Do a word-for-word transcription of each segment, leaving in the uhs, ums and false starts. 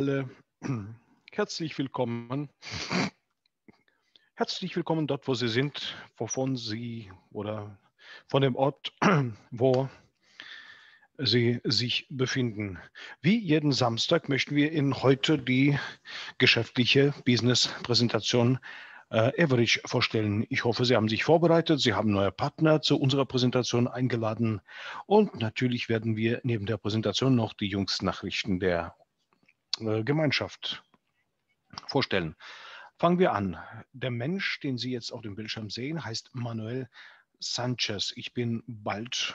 Alle herzlich willkommen. Herzlich willkommen dort, wo Sie sind, wovon Sie oder von dem Ort, wo Sie sich befinden. Wie jeden Samstag möchten wir Ihnen heute die geschäftliche Business-Präsentation äh, Evorich vorstellen. Ich hoffe, Sie haben sich vorbereitet, Sie haben neue Partner zu unserer Präsentation eingeladen und natürlich werden wir neben der Präsentation noch die jüngsten Nachrichten der Gemeinschaft vorstellen. Fangen wir an. Der Mensch, den Sie jetzt auf dem Bildschirm sehen, heißt Manuel Sanchez. Ich bin bald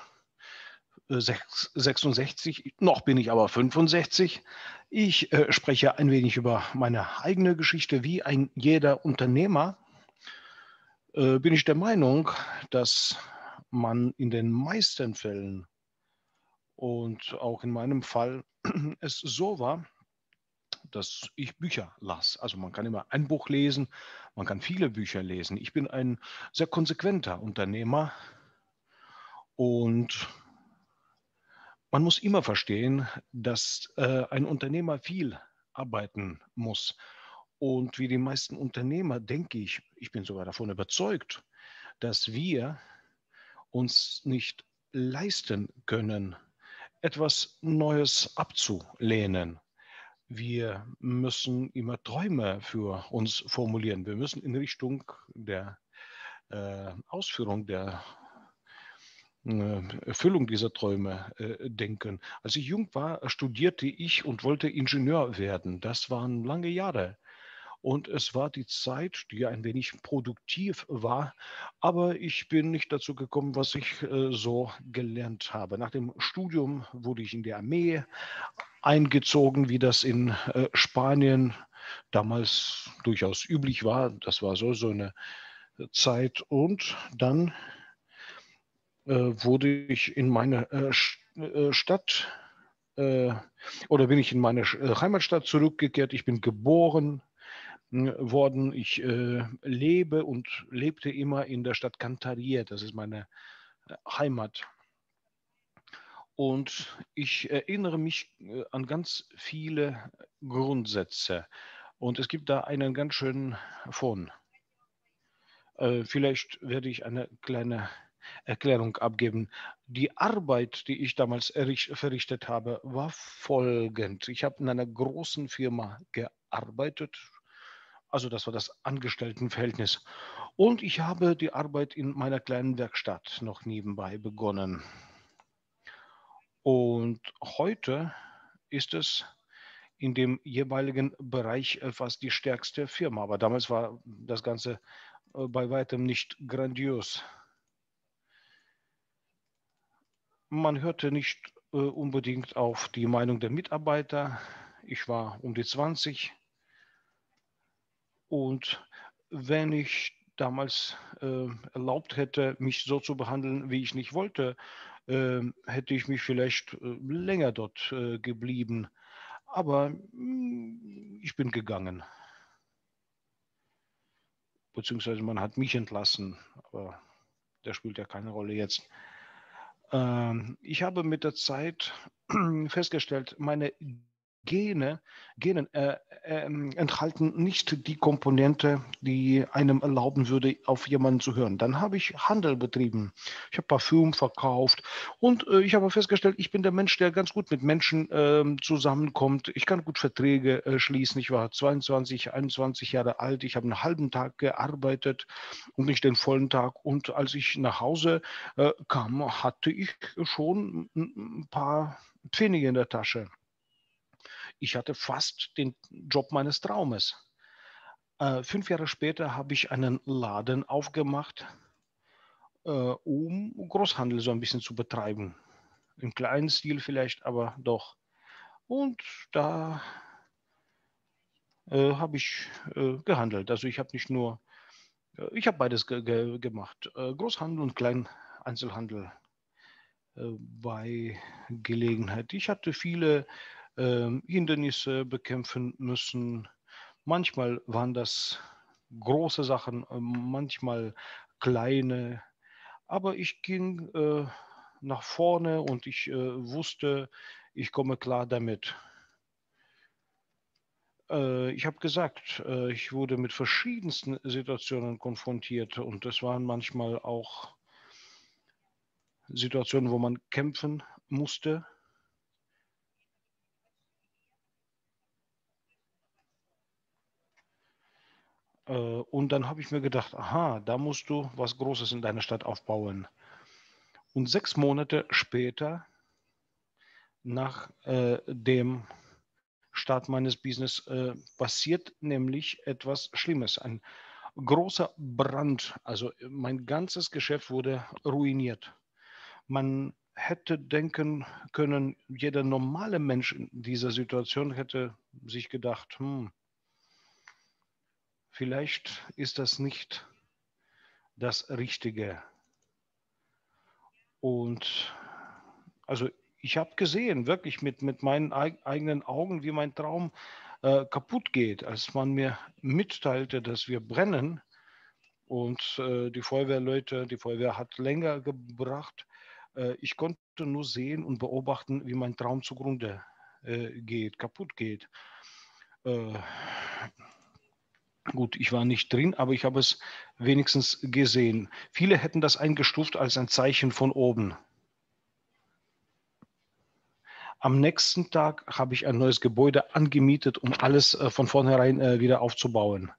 sechsundsechzig, noch bin ich aber fünfundsechzig. Ich äh, spreche ein wenig über meine eigene Geschichte. Wie ein jeder Unternehmer äh, bin ich der Meinung, dass man in den meisten Fällen und auch in meinem Fall es so war, dass ich Bücher las. Also man kann immer ein Buch lesen, man kann viele Bücher lesen. Ich bin ein sehr konsequenter Unternehmer und man muss immer verstehen, dass äh, ein Unternehmer viel arbeiten muss. Und wie die meisten Unternehmer denke ich, ich bin sogar davon überzeugt, dass wir uns nicht leisten können, etwas Neues abzulehnen. Wir müssen immer Träume für uns formulieren. Wir müssen in Richtung der äh, Ausführung, der äh, Erfüllung dieser Träume äh, denken. Als ich jung war, studierte ich und wollte Ingenieur werden. Das waren lange Jahre. Und es war die Zeit, die ein wenig produktiv war, aber ich bin nicht dazu gekommen, was ich äh, so gelernt habe. Nach dem Studium wurde ich in die Armee eingezogen, wie das in äh, Spanien damals durchaus üblich war. Das war so, so eine Zeit. Und dann äh, wurde ich in meine äh, äh, Stadt äh, oder bin ich in meine äh, Heimatstadt zurückgekehrt. Ich bin geboren worden. Ich äh, lebe und lebte immer in der Stadt Cantaria. Das ist meine äh, Heimat. Und ich erinnere mich äh, an ganz viele Grundsätze. Und es gibt da einen ganz schönen Fond. Äh, vielleicht werde ich eine kleine Erklärung abgeben. Die Arbeit, die ich damals verrichtet habe, war folgend. Ich habe in einer großen Firma gearbeitet. Also das war das Angestelltenverhältnis. Und ich habe die Arbeit in meiner kleinen Werkstatt noch nebenbei begonnen. Und heute ist es in dem jeweiligen Bereich fast die stärkste Firma. Aber damals war das Ganze bei weitem nicht grandios. Man hörte nicht unbedingt auf die Meinung der Mitarbeiter. Ich war um die zwanzig. Und wenn ich damals äh, erlaubt hätte, mich so zu behandeln, wie ich nicht wollte, äh, hätte ich mich vielleicht äh, länger dort äh, geblieben. Aber mh, ich bin gegangen. Beziehungsweise man hat mich entlassen. Aber das spielt ja keine Rolle jetzt. Ähm, ich habe mit der Zeit festgestellt, meine Gene, Gene äh, äh, enthalten nicht die Komponente, die einem erlauben würde, auf jemanden zu hören. Dann habe ich Handel betrieben. Ich habe Parfüm verkauft und äh, ich habe festgestellt, ich bin der Mensch, der ganz gut mit Menschen äh, zusammenkommt. Ich kann gut Verträge äh, schließen. Ich war zweiundzwanzig, einundzwanzig Jahre alt. Ich habe einen halben Tag gearbeitet und nicht den vollen Tag. Und als ich nach Hause äh, kam, hatte ich schon ein paar Pfennige in der Tasche. Ich hatte fast den Job meines Traumes. Äh, fünf Jahre später habe ich einen Laden aufgemacht, äh, um Großhandel so ein bisschen zu betreiben. Im kleinen Stil vielleicht, aber doch. Und da äh, habe ich äh, gehandelt. Also ich habe nicht nur, äh, ich habe beides ge ge gemacht. Äh, Großhandel und Kleineinzelhandel äh, bei Gelegenheit. Ich hatte viele Ähm, Hindernisse bekämpfen müssen. Manchmal waren das große Sachen, manchmal kleine. Aber ich ging äh, nach vorne und ich äh, wusste, ich komme klar damit. Äh, ich habe gesagt, äh, ich wurde mit verschiedensten Situationen konfrontiert und das waren manchmal auch Situationen, wo man kämpfen musste. Und dann habe ich mir gedacht, aha, da musst du was Großes in deiner Stadt aufbauen. Und sechs Monate später, nach äh, dem Start meines Business, äh, passiert nämlich etwas Schlimmes. Ein großer Brand, also mein ganzes Geschäft wurde ruiniert. Man hätte denken können, jeder normale Mensch in dieser Situation hätte sich gedacht, hm, vielleicht ist das nicht das Richtige. Und also ich habe gesehen, wirklich mit, mit meinen eigenen Augen, wie mein Traum äh, kaputt geht. Als man mir mitteilte, dass wir brennen und äh, die Feuerwehrleute, die Feuerwehr hat länger gebracht. Äh, ich konnte nur sehen und beobachten, wie mein Traum zugrunde äh, geht, kaputt geht. Äh, Gut, ich war nicht drin, aber ich habe es wenigstens gesehen. Viele hätten das eingestuft als ein Zeichen von oben. Am nächsten Tag habe ich ein neues Gebäude angemietet, um alles von vornherein wieder aufzubauen.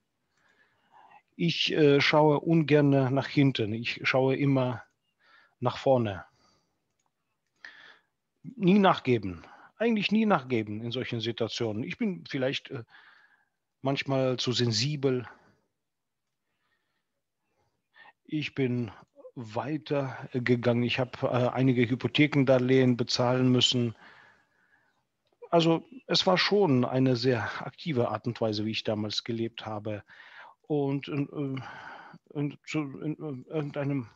Ich schaue ungern nach hinten, ich schaue immer nach vorne. Nie nachgeben, eigentlich nie nachgeben in solchen Situationen. Ich bin vielleicht manchmal zu sensibel. Ich bin weitergegangen. Ich habe äh, einige Hypothekendarlehen bezahlen müssen. Also es war schon eine sehr aktive Art und Weise, wie ich damals gelebt habe. Und in, in, zu, in, in irgendeinem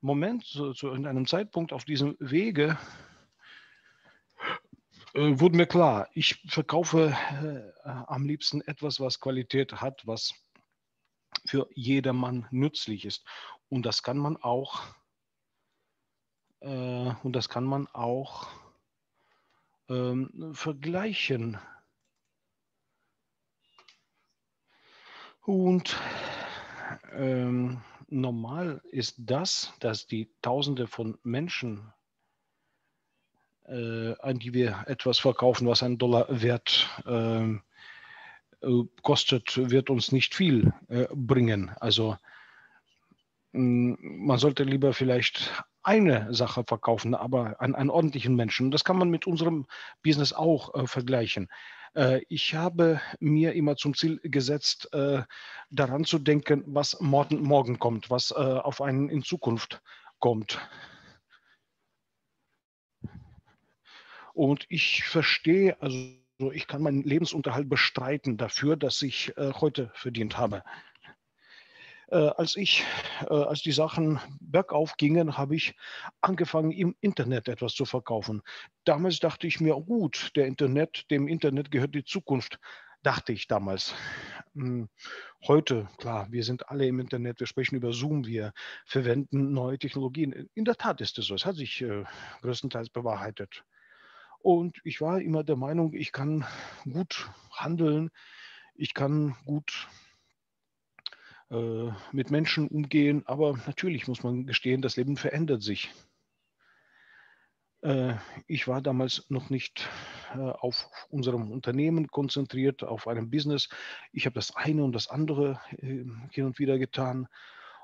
Moment, zu, zu irgendeinem Zeitpunkt auf diesem Wege wurde mir klar, ich verkaufe äh, am liebsten etwas, was Qualität hat, was für jedermann nützlich ist. Und das kann man auch, äh, und das kann man auch ähm, vergleichen. Und ähm, normal ist das, dass die Tausende von Menschen, an die wir etwas verkaufen, was ein Dollar wert äh, kostet, wird uns nicht viel äh, bringen. Also mh, man sollte lieber vielleicht eine Sache verkaufen, aber an einen ordentlichen Menschen. Das kann man mit unserem Business auch äh, vergleichen. Äh, ich habe mir immer zum Ziel gesetzt, äh, daran zu denken, was morgen, morgen kommt, was äh, auf einen in Zukunft kommt. Und ich verstehe, also ich kann meinen Lebensunterhalt bestreiten dafür, dass ich äh, heute verdient habe. Äh, als ich, äh, als die Sachen bergauf gingen, habe ich angefangen, im Internet etwas zu verkaufen. Damals dachte ich mir, gut, der Internet, dem Internet gehört die Zukunft, dachte ich damals. Hm. Heute, klar, wir sind alle im Internet, wir sprechen über Zoom, wir verwenden neue Technologien. In der Tat ist es so, es hat sich äh, größtenteils bewahrheitet. Und ich war immer der Meinung, ich kann gut handeln, ich kann gut äh, mit Menschen umgehen, aber natürlich muss man gestehen, das Leben verändert sich. Äh, ich war damals noch nicht äh, auf unserem Unternehmen konzentriert, auf einem Business. Ich habe das eine und das andere äh, hin und wieder getan.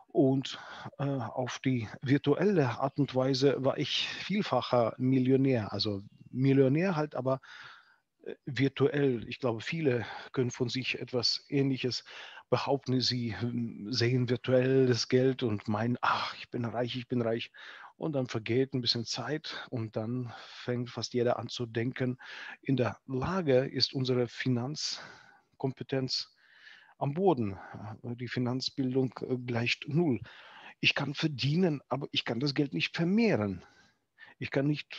Und äh, auf die virtuelle Art und Weise war ich vielfacher Millionär. Also Millionär halt, aber äh, virtuell. Ich glaube, viele können von sich etwas Ähnliches behaupten. Sie äh, sehen virtuelles Geld und meinen, ach, ich bin reich, ich bin reich. Und dann vergeht ein bisschen Zeit und dann fängt fast jeder an zu denken, in der Lage ist unsere Finanzkompetenz am Boden. Die Finanzbildung gleicht null. Ich kann verdienen, aber ich kann das Geld nicht vermehren. Ich kann nicht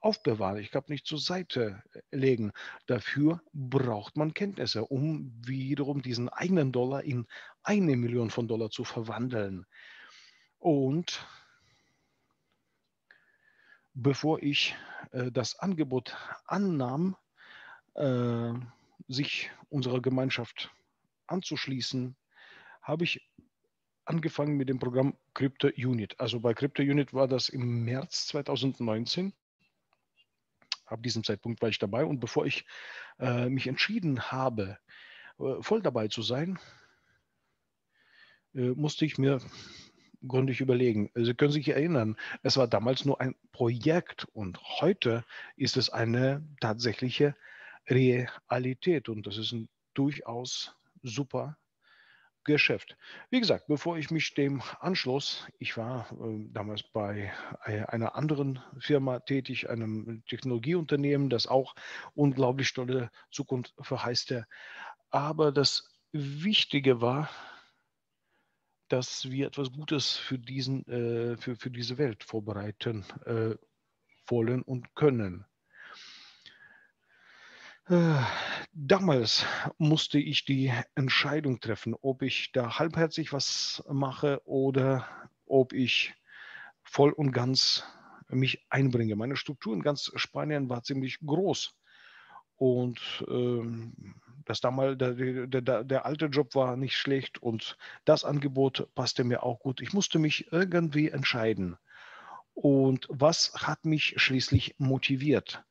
aufbewahren, ich kann nicht zur Seite legen. Dafür braucht man Kenntnisse, um wiederum diesen eigenen Dollar in eine Million von Dollar zu verwandeln. Und bevor ich äh, das Angebot annahm, äh, sich unserer Gemeinschaft anzuschließen, habe ich angefangen mit dem Programm Crypto Unit. Also bei Crypto Unit war das im März zweitausendneunzehn. Ab diesem Zeitpunkt war ich dabei, und bevor ich äh, mich entschieden habe, äh, voll dabei zu sein, äh, musste ich mir gründlich überlegen. Sie können sich erinnern, es war damals nur ein Projekt und heute ist es eine tatsächliche Realität, und das ist ein durchaus super Geschäft. Wie gesagt, bevor ich mich dem anschloss, ich war äh, damals bei äh, einer anderen Firma tätig, einem Technologieunternehmen, das auch unglaublich tolle Zukunft verheißte. Aber das Wichtige war, dass wir etwas Gutes für, diesen, äh, für, für diese Welt vorbereiten äh, wollen und können. Damals musste ich die Entscheidung treffen, ob ich da halbherzig was mache oder ob ich voll und ganz mich einbringe. Meine Struktur in ganz Spanien war ziemlich groß, und ähm, das damals, der, der, der alte Job war nicht schlecht und das Angebot passte mir auch gut. Ich musste mich irgendwie entscheiden. Und was hat mich schließlich motiviert?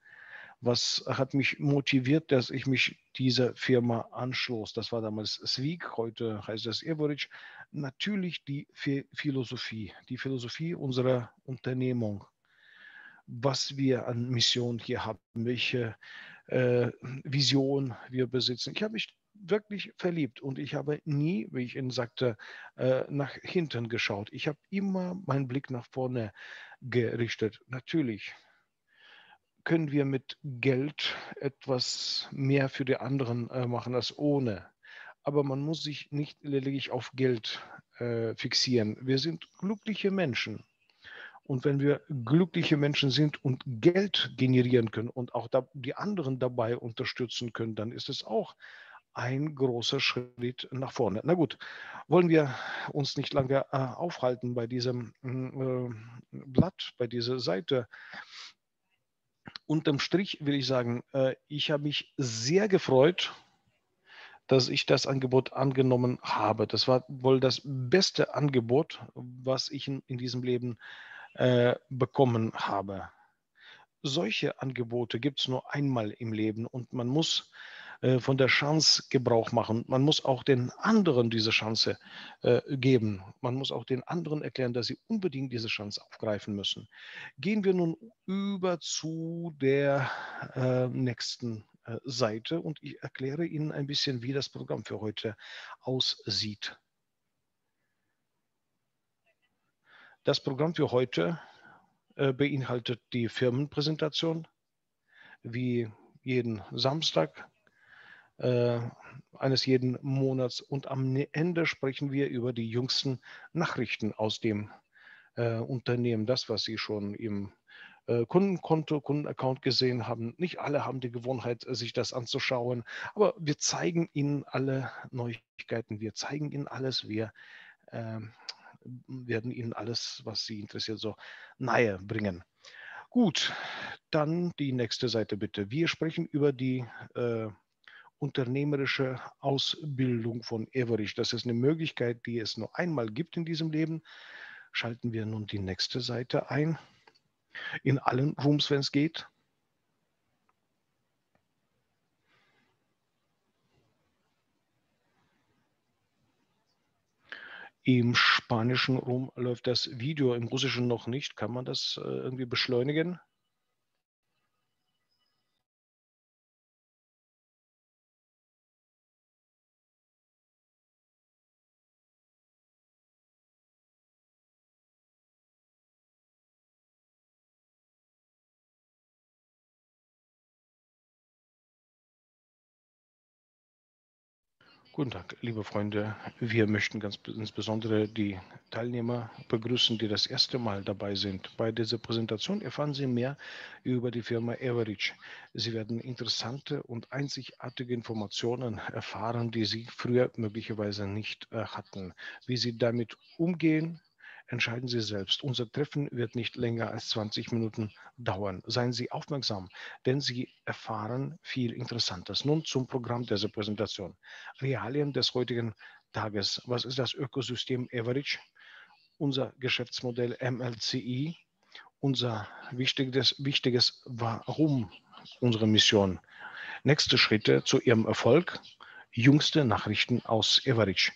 Was hat mich motiviert, dass ich mich dieser Firma anschloss? Das war damals Swig, heute heißt das Evorich. Natürlich die Philosophie, die Philosophie unserer Unternehmung, was wir an Mission hier haben, welche äh, Vision wir besitzen. Ich habe mich wirklich verliebt und ich habe nie, wie ich Ihnen sagte, äh, nach hinten geschaut. Ich habe immer meinen Blick nach vorne gerichtet, natürlich. Können wir mit Geld etwas mehr für die anderen äh, machen als ohne. Aber man muss sich nicht lediglich auf Geld äh, fixieren. Wir sind glückliche Menschen. Und wenn wir glückliche Menschen sind und Geld generieren können und auch da, die anderen dabei unterstützen können, dann ist es auch ein großer Schritt nach vorne. Na gut, wollen wir uns nicht lange äh, aufhalten bei diesem äh, Blatt, bei dieser Seite. Unterm Strich will ich sagen, ich habe mich sehr gefreut, dass ich das Angebot angenommen habe. Das war wohl das beste Angebot, was ich in, in diesem Leben äh, bekommen habe. Solche Angebote gibt es nur einmal im Leben, und man muss äh, von der Chance Gebrauch machen. Man muss auch den anderen diese Chance äh, geben. Man muss auch den anderen erklären, dass sie unbedingt diese Chance aufgreifen müssen. Gehen wir nun über zu der äh, nächsten äh, Seite, und ich erkläre Ihnen ein bisschen, wie das Programm für heute aussieht. Das Programm für heute beinhaltet die Firmenpräsentation, wie jeden Samstag äh, eines jeden Monats. Und am Ende sprechen wir über die jüngsten Nachrichten aus dem äh, Unternehmen. Das, was Sie schon im äh, Kundenkonto, Kundenaccount gesehen haben. Nicht alle haben die Gewohnheit, sich das anzuschauen. Aber wir zeigen Ihnen alle Neuigkeiten. Wir zeigen Ihnen alles. Wir äh, werden Ihnen alles, was Sie interessiert, so nahe bringen. Gut, dann die nächste Seite bitte. Wir sprechen über die äh, unternehmerische Ausbildung von Evorich. Das ist eine Möglichkeit, die es nur einmal gibt in diesem Leben. Schalten wir nun die nächste Seite ein. In allen Rooms, wenn es geht. Im spanischen Raum läuft das Video, im russischen noch nicht. Kann man das äh, irgendwie beschleunigen? Guten Tag, liebe Freunde. Wir möchten ganz insbesondere die Teilnehmer begrüßen, die das erste Mal dabei sind. Bei dieser Präsentation erfahren Sie mehr über die Firma Evorich. Sie werden interessante und einzigartige Informationen erfahren, die Sie früher möglicherweise nicht hatten. Wie Sie damit umgehen, Entscheiden Sie selbst. Unser Treffen wird nicht länger als zwanzig Minuten dauern. Seien Sie aufmerksam, denn Sie erfahren viel Interessantes. Nun zum Programm dieser Präsentation. Realien des heutigen Tages. Was ist das Ökosystem Evorich? Unser Geschäftsmodell M L C I. Unser wichtiges, wichtiges Warum, unsere Mission. Nächste Schritte zu Ihrem Erfolg. Jüngste Nachrichten aus Evorich.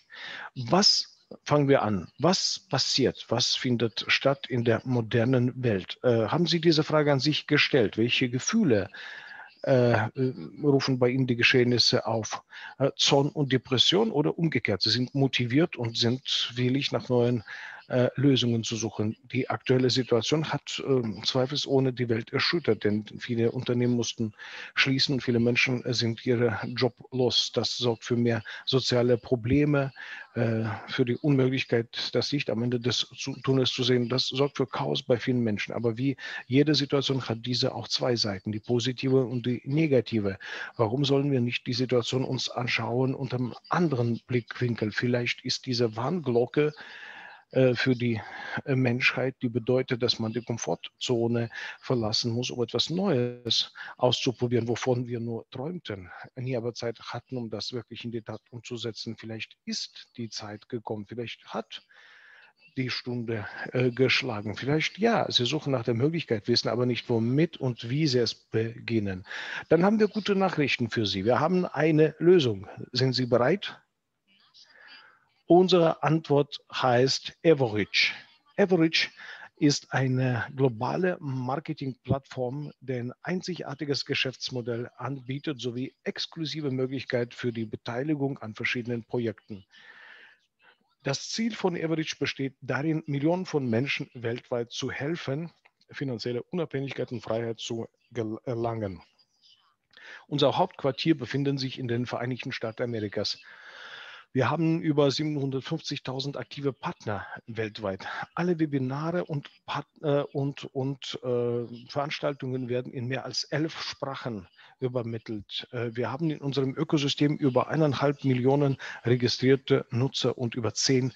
Was fangen wir an? Was passiert? Was findet statt in der modernen Welt? Äh, haben Sie diese Frage an sich gestellt? Welche Gefühle äh, rufen bei Ihnen die Geschehnisse auf? Äh, Zorn und Depression oder umgekehrt? Sie sind motiviert und sind willig, nach neuen äh, Lösungen zu suchen. Die aktuelle Situation hat äh, zweifelsohne die Welt erschüttert, denn viele Unternehmen mussten schließen, viele Menschen sind ihren Job los. Das sorgt für mehr soziale Probleme, äh, für die Unmöglichkeit, das Licht am Ende des Tunnels zu sehen. Das sorgt für Chaos bei vielen Menschen. Aber wie jede Situation hat diese auch zwei Seiten, die positive und die negative. Warum sollen wir nicht die Situation uns anschauen unter einem anderen Blickwinkel? Vielleicht ist diese Warnglocke für die Menschheit, die bedeutet, dass man die Komfortzone verlassen muss, um etwas Neues auszuprobieren, wovon wir nur träumten, nie aber Zeit hatten, um das wirklich in die Tat umzusetzen. Vielleicht ist die Zeit gekommen, vielleicht hat die Stunde äh, geschlagen. Vielleicht ja, Sie suchen nach der Möglichkeit, wissen aber nicht, womit und wie Sie es beginnen. Dann haben wir gute Nachrichten für Sie. Wir haben eine Lösung. Sind Sie bereit? Unsere Antwort heißt Evorich. Evorich ist eine globale Marketingplattform, die ein einzigartiges Geschäftsmodell anbietet, sowie exklusive Möglichkeit für die Beteiligung an verschiedenen Projekten. Das Ziel von Evorich besteht darin, Millionen von Menschen weltweit zu helfen, finanzielle Unabhängigkeit und Freiheit zu erlangen. Unser Hauptquartier befindet sich in den Vereinigten Staaten Amerikas. Wir haben über siebenhundertfünfzigtausend aktive Partner weltweit. Alle Webinare und, und, und äh, Veranstaltungen werden in mehr als elf Sprachen übermittelt. Äh, wir haben in unserem Ökosystem über eineinhalb Millionen registrierte Nutzer und über zehn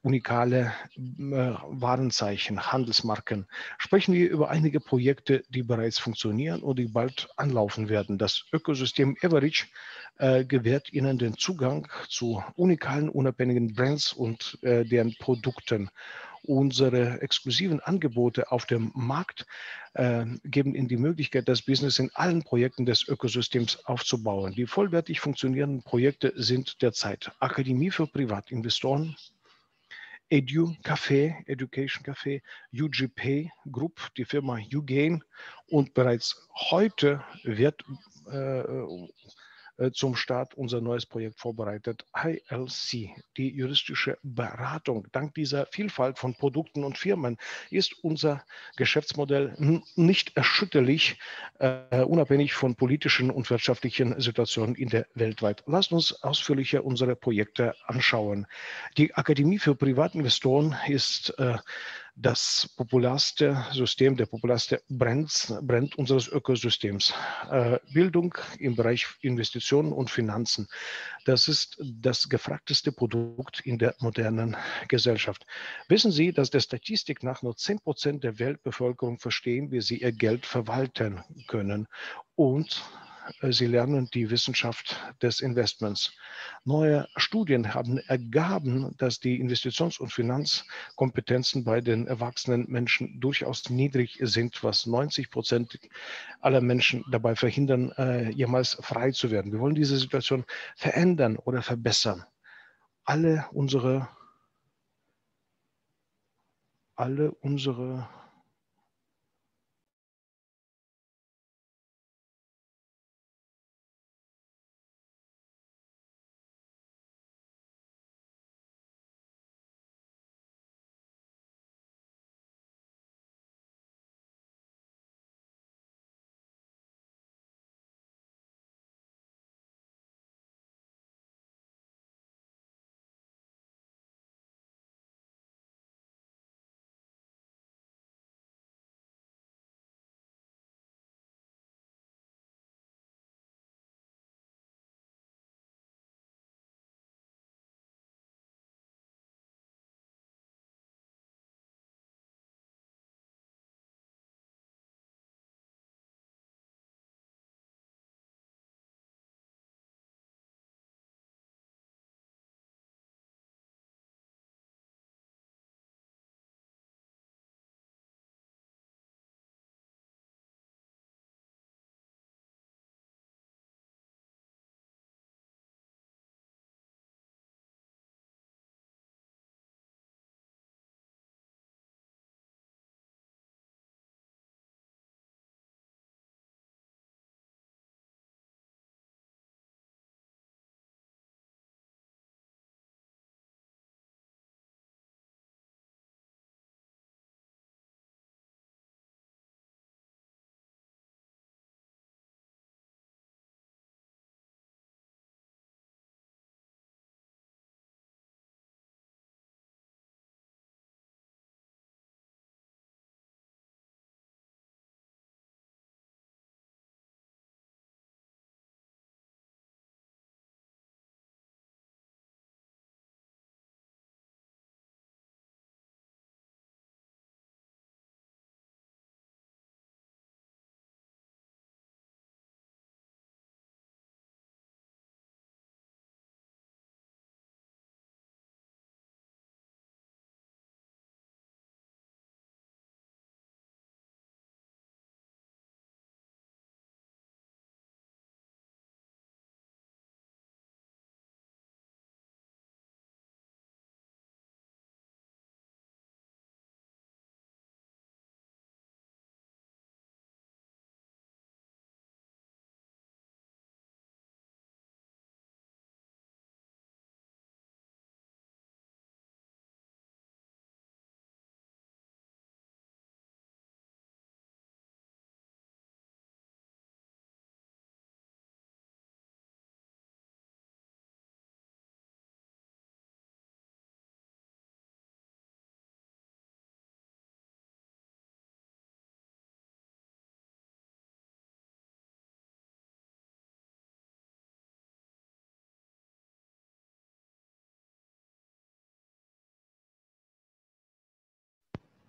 unikale äh, Warenzeichen, Handelsmarken. Sprechen wir über einige Projekte, die bereits funktionieren und die bald anlaufen werden. Das Ökosystem Evorich äh, gewährt Ihnen den Zugang zu unikalen, unabhängigen Brands und äh, deren Produkten. Unsere exklusiven Angebote auf dem Markt äh, geben Ihnen die Möglichkeit, das Business in allen Projekten des Ökosystems aufzubauen. Die vollwertig funktionierenden Projekte sind derzeit Akademie für Privatinvestoren, Edu Café, Education Café, U G P Group, die Firma Ugain, und bereits heute wird äh, äh, zum Start unser neues Projekt vorbereitet, I L C, die juristische Beratung. Dank dieser Vielfalt von Produkten und Firmen ist unser Geschäftsmodell nicht erschütterlich, äh, unabhängig von politischen und wirtschaftlichen Situationen in der Welt. Lasst uns ausführlicher unsere Projekte anschauen. Die Akademie für Privatinvestoren ist äh, das populärste System, der populärste Brand, Brand unseres Ökosystems. Äh, Bildung im Bereich Investitionen und Finanzen. Das ist das gefragteste Produkt in der modernen Gesellschaft. Wissen Sie, dass der Statistik nach nur zehn Prozent der Weltbevölkerung verstehen, wie sie ihr Geld verwalten können, und Sie lernen die Wissenschaft des Investments. Neue Studien haben ergeben, dass die Investitions- und Finanzkompetenzen bei den erwachsenen Menschen durchaus niedrig sind, was neunzig Prozent aller Menschen dabei verhindern, äh, jemals frei zu werden. Wir wollen diese Situation verändern oder verbessern. Alle unsere, alle unsere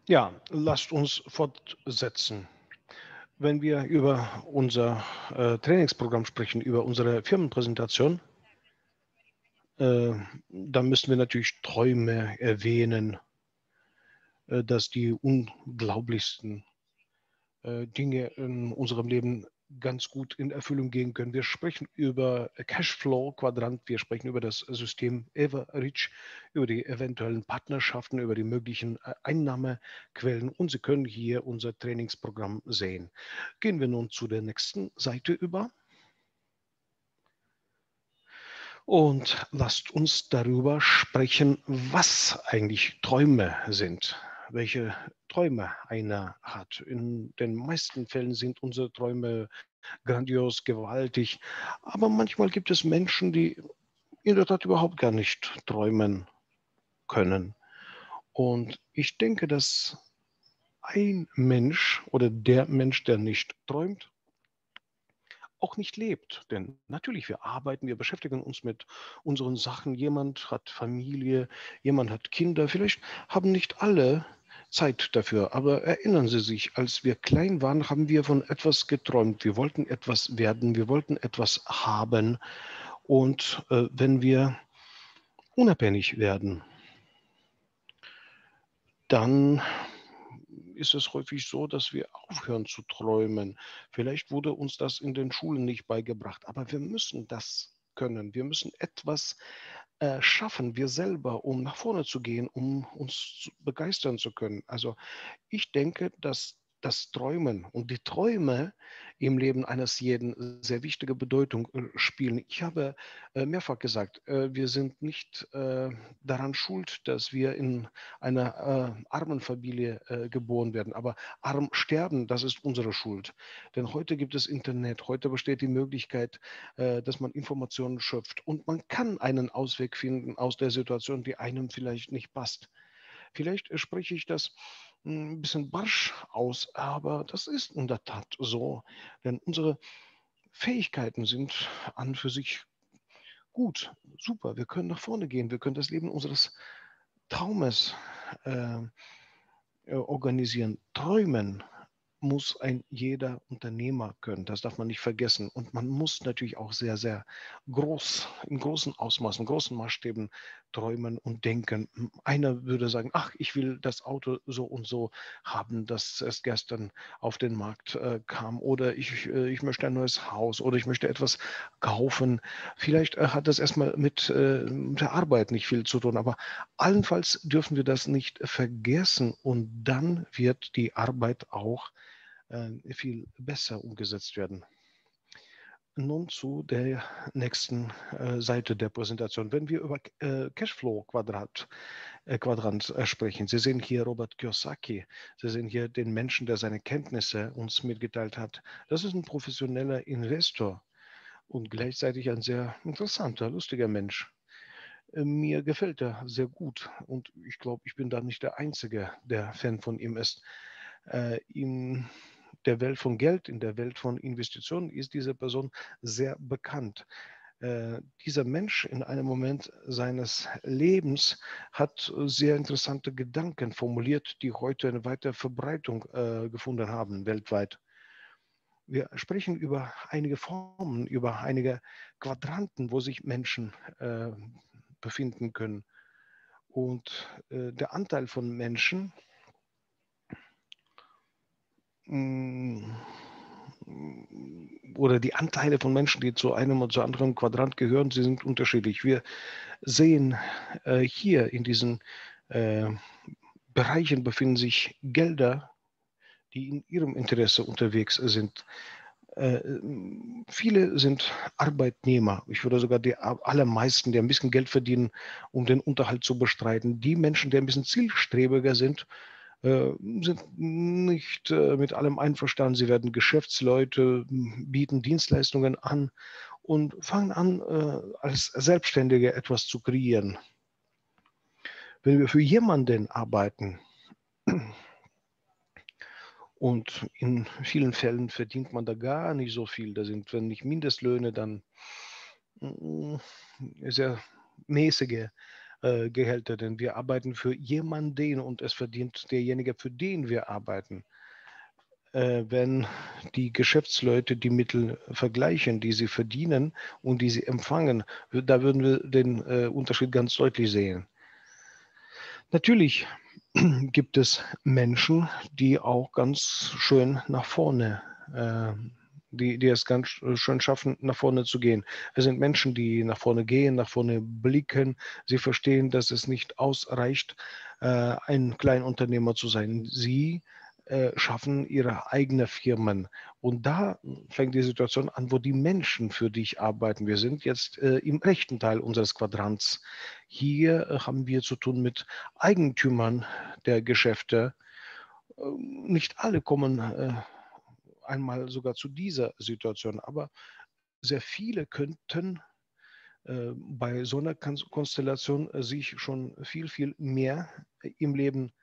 Ja, lasst uns fortsetzen. Wenn wir über unser äh, Trainingsprogramm sprechen, über unsere Firmenpräsentation, äh, dann müssen wir natürlich Träume erwähnen, äh, dass die unglaublichsten äh, Dinge in unserem Leben ganz gut in Erfüllung gehen können. Wir sprechen über Cashflow-Quadrant, wir sprechen über das System Evorich, über die eventuellen Partnerschaften, über die möglichen Einnahmequellen, und Sie können hier unser Trainingsprogramm sehen. Gehen wir nun zu der nächsten Seite über und lasst uns darüber sprechen, was eigentlich Träume sind. Welche Träume einer hat. In den meisten Fällen sind unsere Träume grandios, gewaltig, aber manchmal gibt es Menschen, die in der Tat überhaupt gar nicht träumen können. Und ich denke, dass ein Mensch oder der Mensch, der nicht träumt, auch nicht lebt. Denn natürlich, wir arbeiten, wir beschäftigen uns mit unseren Sachen. Jemand hat Familie, jemand hat Kinder. Vielleicht haben nicht alle Zeit dafür. Aber erinnern Sie sich, als wir klein waren, haben wir von etwas geträumt. Wir wollten etwas werden, wir wollten etwas haben. Und äh, wenn wir unabhängig werden, dann ist es häufig so, dass wir aufhören zu träumen. Vielleicht wurde uns das in den Schulen nicht beigebracht, aber wir müssen das können. Wir müssen etwas äh, schaffen, wir selber, um nach vorne zu gehen, um uns zu begeistern zu können. Also ich denke, dass das Träumen und die Träume im Leben eines jeden sehr wichtige Bedeutung spielen. Ich habe mehrfach gesagt, wir sind nicht daran schuld, dass wir in einer armen Familie geboren werden. Aber arm sterben, das ist unsere Schuld. Denn heute gibt es Internet, heute besteht die Möglichkeit, dass man Informationen schöpft. Und man kann einen Ausweg finden aus der Situation, die einem vielleicht nicht passt. Vielleicht spreche ich das ein bisschen barsch aus, aber das ist in der Tat so, denn unsere Fähigkeiten sind an und für sich gut, super, wir können nach vorne gehen, wir können das Leben unseres Traumes äh, organisieren. Träumen muss ein jeder Unternehmer können, das darf man nicht vergessen, und man muss natürlich auch sehr, sehr groß, in großen Ausmaßen, in großen Maßstäben träumen und denken. Einer würde sagen, ach, ich will das Auto so und so haben, das erst gestern auf den Markt äh, kam, oder ich, äh, ich möchte ein neues Haus, oder ich möchte etwas kaufen. Vielleicht äh, hat das erstmal mit, äh, mit der Arbeit nicht viel zu tun, aber allenfalls dürfen wir das nicht vergessen, und dann wird die Arbeit auch viel besser umgesetzt werden. Nun zu der nächsten äh, Seite der Präsentation. Wenn wir über äh, Cashflow-Quadrant äh, Quadrant, äh, sprechen, Sie sehen hier Robert Kiyosaki, Sie sehen hier den Menschen, der seine Kenntnisse uns mitgeteilt hat. Das ist ein professioneller Investor und gleichzeitig ein sehr interessanter, lustiger Mensch. Mir gefällt er sehr gut, und ich glaube, ich bin da nicht der Einzige, der Fan von ihm ist. In der Welt von Geld, in der Welt von Investitionen ist diese Person sehr bekannt. Äh, dieser Mensch in einem Moment seines Lebens hat sehr interessante Gedanken formuliert, die heute eine weitere Verbreitung äh, gefunden haben weltweit. Wir sprechen über einige Formen, über einige Quadranten, wo sich Menschen äh, befinden können. Und äh, der Anteil von Menschen oder die Anteile von Menschen, die zu einem oder zu anderen Quadrant gehören, sie sind unterschiedlich. Wir sehen äh, hier in diesen äh, Bereichen befinden sich Gelder, die in ihrem Interesse unterwegs sind. Äh, viele sind Arbeitnehmer. Ich würde sogar die allermeisten, die ein bisschen Geld verdienen, um den Unterhalt zu bestreiten. Die Menschen, die ein bisschen zielstrebiger sind, sind nicht mit allem einverstanden. Sie werden Geschäftsleute, bieten Dienstleistungen an und fangen an, als Selbstständige etwas zu kreieren. Wenn wir für jemanden arbeiten, und in vielen Fällen verdient man da gar nicht so viel, da sind, wenn nicht Mindestlöhne, dann sehr mäßige äh, Gehälter, denn wir arbeiten für jemanden und es verdient derjenige, für den wir arbeiten. Äh, wenn die Geschäftsleute die Mittel vergleichen, die sie verdienen und die sie empfangen, da würden wir den äh, Unterschied ganz deutlich sehen. Natürlich gibt es Menschen, die auch ganz schön nach vorne, äh, die, die es ganz schön schaffen, nach vorne zu gehen. Es sind Menschen, die nach vorne gehen, nach vorne blicken. Sie verstehen, dass es nicht ausreicht, äh, ein Kleinunternehmer zu sein. Sie äh, schaffen ihre eigenen Firmen. Und da fängt die Situation an, wo die Menschen für dich arbeiten. Wir sind jetzt äh, im rechten Teil unseres Quadrants. Hier äh, haben wir zu tun mit Eigentümern der Geschäfte. Äh, nicht alle kommen äh, einmal sogar zu dieser Situation, aber sehr viele könnten äh, bei so einer Konstellation äh, sich schon viel, viel mehr im Leben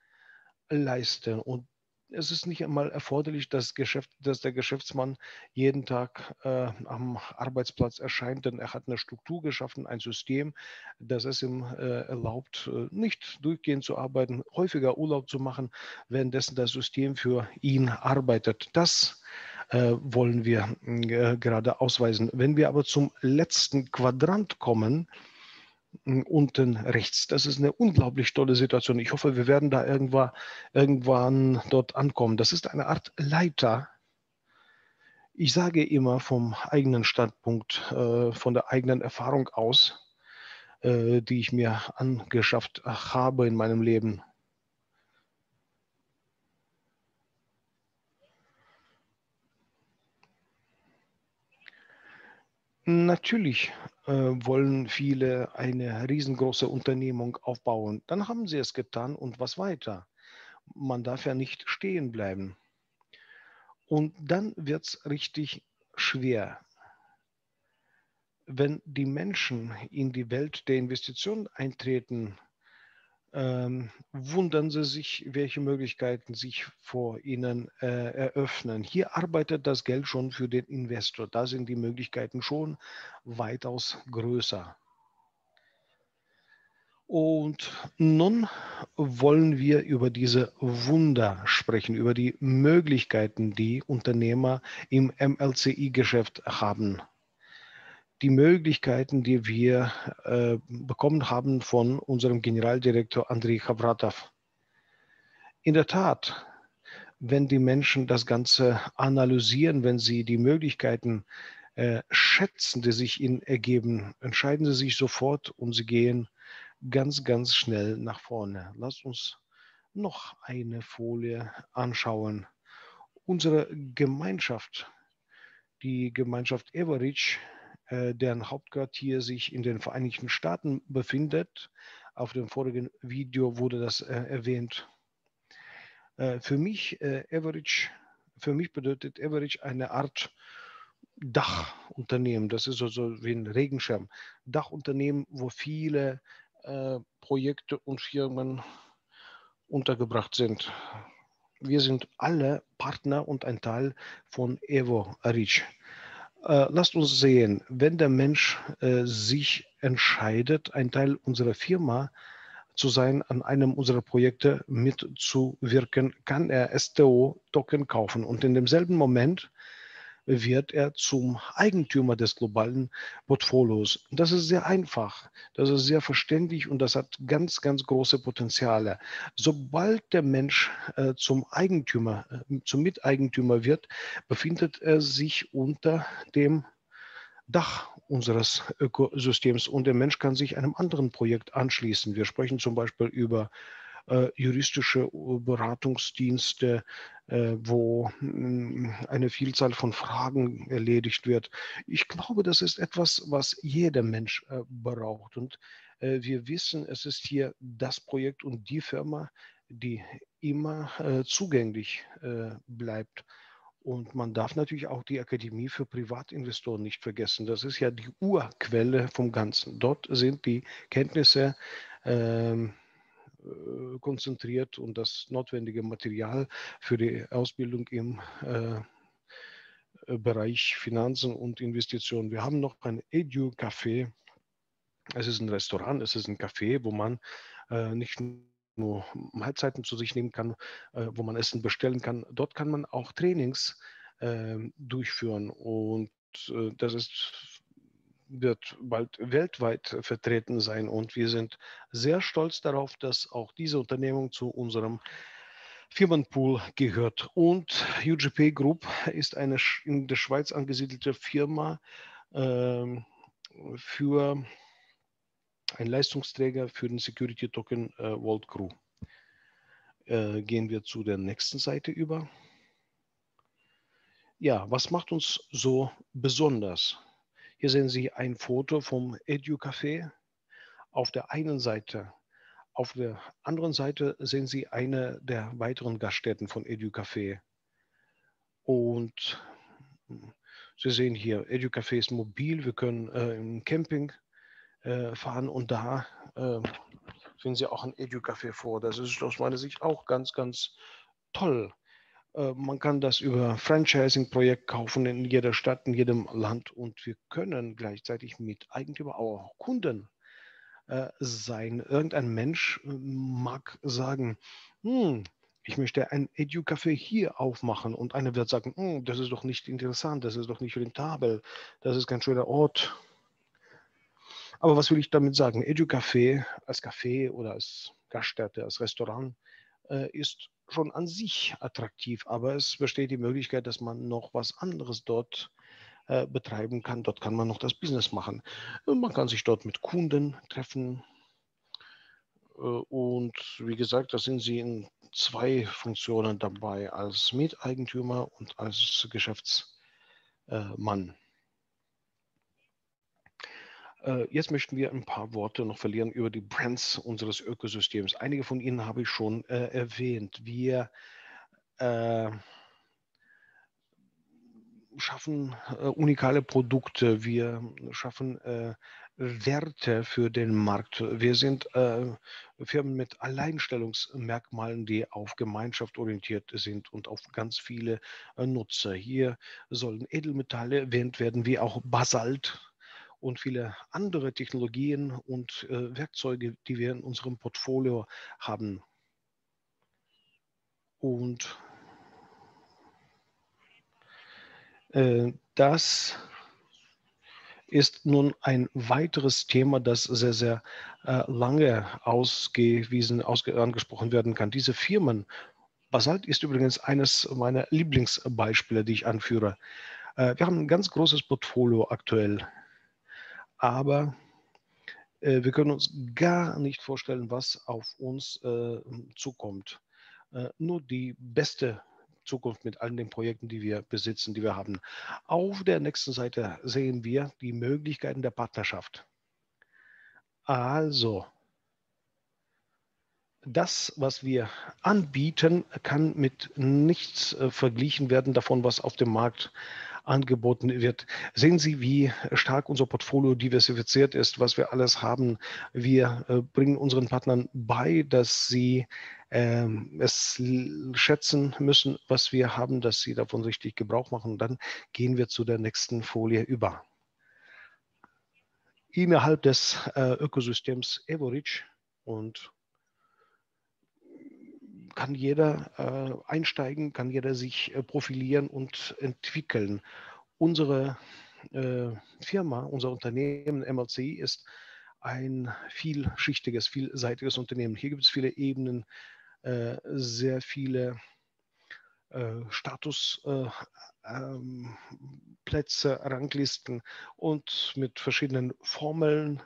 leisten. Und es ist nicht einmal erforderlich, dass, Geschäft, dass der Geschäftsmann jeden Tag äh, am Arbeitsplatz erscheint, denn er hat eine Struktur geschaffen, ein System, das es ihm äh, erlaubt, nicht durchgehend zu arbeiten, häufiger Urlaub zu machen, währenddessen das System für ihn arbeitet. Das äh, wollen wir äh, gerade ausweisen. Wenn wir aber zum letzten Quadrant kommen, unten rechts. Das ist eine unglaublich tolle Situation. Ich hoffe, wir werden da irgendwann, irgendwann dort ankommen. Das ist eine Art Leiter. Ich sage immer vom eigenen Standpunkt, äh, von der eigenen Erfahrung aus, äh, die ich mir angeschafft habe in meinem Leben. Natürlich äh, wollen viele eine riesengroße Unternehmung aufbauen. Dann haben sie es getan und was weiter? Man darf ja nicht stehen bleiben. Und dann wird es richtig schwer. Wenn die Menschen in die Welt der Investition eintreten, Ähm, wundern Sie sich, welche Möglichkeiten sich vor Ihnen äh, eröffnen. Hier arbeitet das Geld schon für den Investor. Da sind die Möglichkeiten schon weitaus größer. Und nun wollen wir über diese Wunder sprechen, über die Möglichkeiten, die Unternehmer im M L C I-Geschäft haben. Die Möglichkeiten, die wir äh, bekommen haben von unserem Generaldirektor Andrey Khovratov. In der Tat, wenn die Menschen das Ganze analysieren, wenn sie die Möglichkeiten äh, schätzen, die sich ihnen ergeben, entscheiden sie sich sofort und sie gehen ganz, ganz schnell nach vorne. Lasst uns noch eine Folie anschauen. Unsere Gemeinschaft, die Gemeinschaft Evorich, deren Hauptquartier sich in den Vereinigten Staaten befindet. Auf dem vorigen Video wurde das äh, erwähnt. Äh, für mich, äh, Evorich, für mich bedeutet Evorich eine Art Dachunternehmen. Das ist so, so wie ein Regenschirm. Dachunternehmen, wo viele äh, Projekte und Firmen untergebracht sind. Wir sind alle Partner und ein Teil von Evorich. Uh, lasst uns sehen, wenn der Mensch uh, sich entscheidet, ein Teil unserer Firma zu sein, an einem unserer Projekte mitzuwirken, kann er S T O-Token kaufen. Und in demselben Moment wird er zum Eigentümer des globalen Portfolios. Das ist sehr einfach, das ist sehr verständlich und das hat ganz, ganz große Potenziale. Sobald der Mensch äh, zum Eigentümer, äh, zum Miteigentümer wird, befindet er sich unter dem Dach unseres Ökosystems und der Mensch kann sich einem anderen Projekt anschließen. Wir sprechen zum Beispiel über Äh, juristische Beratungsdienste, äh, wo mh, eine Vielzahl von Fragen erledigt wird. Ich glaube, das ist etwas, was jeder Mensch äh, braucht. Und äh, wir wissen, es ist hier das Projekt und die Firma, die immer äh, zugänglich äh, bleibt. Und man darf natürlich auch die Akademie für Privatinvestoren nicht vergessen. Das ist ja die Urquelle vom Ganzen. Dort sind die Kenntnisse äh, konzentriert und das notwendige Material für die Ausbildung im äh, Bereich Finanzen und Investitionen. Wir haben noch ein Edu Café, Es ist ein Restaurant, es ist ein Café, wo man äh, nicht nur Mahlzeiten zu sich nehmen kann, äh, wo man Essen bestellen kann. Dort kann man auch Trainings äh, durchführen und äh, das ist, wird bald weltweit vertreten sein und wir sind sehr stolz darauf, dass auch diese Unternehmung zu unserem Firmenpool gehört. Und U G P Group ist eine in der Schweiz angesiedelte Firma äh, für ein Leistungsträger für den Security-Token äh, World C R U. Äh, gehen wir zu der nächsten Seite über. Ja, was macht uns so besonders? Hier sehen Sie ein Foto vom Edu Café auf der einen Seite. Auf der anderen Seite sehen Sie eine der weiteren Gaststätten von Edu Café. Und Sie sehen hier, Edu Café ist mobil, wir können äh, im Camping fahren und da äh, finden Sie auch ein Edu-Café vor. Das ist aus meiner Sicht auch ganz, ganz toll. Äh, man kann das über Franchising-Projekt kaufen in jeder Stadt, in jedem Land und wir können gleichzeitig mit Eigentümer auch Kunden äh, sein. Irgendein Mensch mag sagen, hm, ich möchte ein Edu-Café hier aufmachen und einer wird sagen, hm, das ist doch nicht interessant, das ist doch nicht rentabel, das ist kein schöner Ort. Aber was will ich damit sagen? Edu Café als Café oder als Gaststätte, als Restaurant äh, ist schon an sich attraktiv, aber es besteht die Möglichkeit, dass man noch was anderes dort äh, betreiben kann. Dort kann man noch das Business machen. Und man kann sich dort mit Kunden treffen. Äh, und wie gesagt, da sind Sie in zwei Funktionen dabei, als Miteigentümer und als Geschäftsmann. Äh, Jetzt möchten wir ein paar Worte noch verlieren über die Brands unseres Ökosystems. Einige von Ihnen habe ich schon äh, erwähnt. Wir äh, schaffen äh, unikale Produkte, wir schaffen äh, Werte für den Markt. Wir sind äh, Firmen mit Alleinstellungsmerkmalen, die auf Gemeinschaft orientiert sind und auf ganz viele äh, Nutzer. Hier sollen Edelmetalle erwähnt werden, wie auch Basalt und viele andere Technologien und äh, Werkzeuge, die wir in unserem Portfolio haben. Und äh, das ist nun ein weiteres Thema, das sehr, sehr äh, lange ausgewiesen, ausge angesprochen werden kann. Diese Firmen, Basalt ist übrigens eines meiner Lieblingsbeispiele, die ich anführe. Äh, wir haben ein ganz großes Portfolio aktuell. Aber äh, wir können uns gar nicht vorstellen, was auf uns äh, zukommt. Äh, nur die beste Zukunft mit allen den Projekten, die wir besitzen, die wir haben. Auf der nächsten Seite sehen wir die Möglichkeiten der Partnerschaft. Also, das, was wir anbieten, kann mit nichts äh, verglichen werden davon, was auf dem Markt angeboten wird. Sehen Sie, wie stark unser Portfolio diversifiziert ist, was wir alles haben. Wir äh, bringen unseren Partnern bei, dass sie äh, es schätzen müssen, was wir haben, dass sie davon richtig Gebrauch machen. Und dann gehen wir zu der nächsten Folie über. Innerhalb des äh, Ökosystems Evorich und kann jeder äh, einsteigen, kann jeder sich äh, profilieren und entwickeln. Unsere äh, Firma, unser Unternehmen M L C I ist ein vielschichtiges, vielseitiges Unternehmen. Hier gibt es viele Ebenen, äh, sehr viele äh, Statusplätze, äh, ähm, Ranglisten und mit verschiedenen Formeln.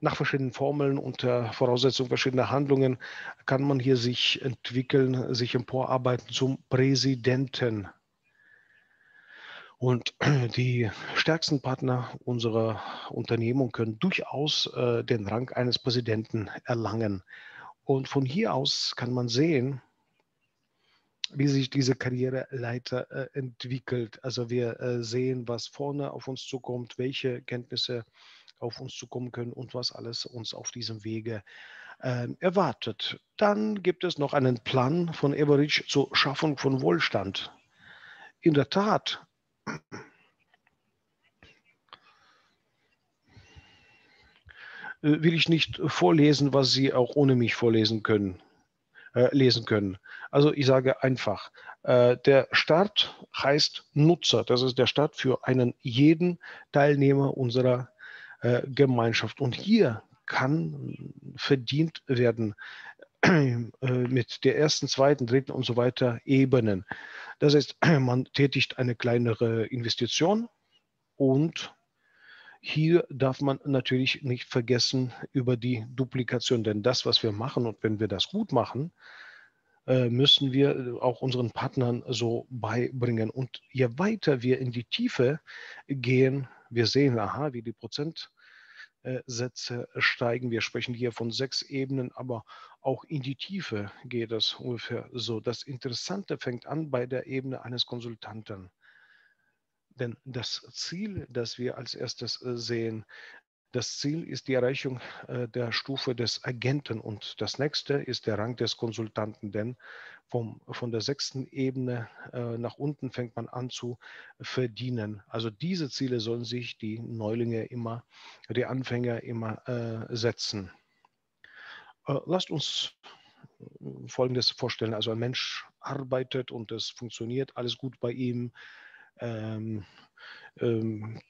Nach verschiedenen Formeln unter Voraussetzung verschiedener Handlungen kann man hier sich entwickeln, sich emporarbeiten zum Präsidenten. Und die stärksten Partner unserer Unternehmung können durchaus äh, den Rang eines Präsidenten erlangen. Und von hier aus kann man sehen, wie sich diese Karriereleiter äh, entwickelt. Also wir äh, sehen, was vorne auf uns zukommt, welche Kenntnisse auf uns zukommen können und was alles uns auf diesem Wege äh, erwartet. Dann gibt es noch einen Plan von Evorich zur Schaffung von Wohlstand. In der Tat, äh, will ich nicht vorlesen, was Sie auch ohne mich vorlesen können, äh, lesen können. Also ich sage einfach, äh, der Start heißt Nutzer. Das ist der Start für einen jeden Teilnehmer unserer äh, Gemeinschaft. Und hier kann verdient werden mit der ersten, zweiten, dritten und so weiter Ebenen. Das heißt, man tätigt eine kleinere Investition und hier darf man natürlich nicht vergessen über die Duplikation, denn das, was wir machen und wenn wir das gut machen, müssen wir auch unseren Partnern so beibringen. Und je weiter wir in die Tiefe gehen, wir sehen, aha, wie die Prozent Sätze steigen. Wir sprechen hier von sechs Ebenen, aber auch in die Tiefe geht das ungefähr so. Das Interessante fängt an bei der Ebene eines Konsultanten. Denn das Ziel, das wir als erstes sehen, das Ziel ist die Erreichung der Stufe des Agenten und das nächste ist der Rang des Konsultanten, denn vom, von der sechsten Ebene nach unten fängt man an zu verdienen. Also diese Ziele sollen sich die Neulinge immer, die Anfänger immer setzen. Lasst uns Folgendes vorstellen. Also ein Mensch arbeitet und es funktioniert, alles gut bei ihm. Ähm, ähm,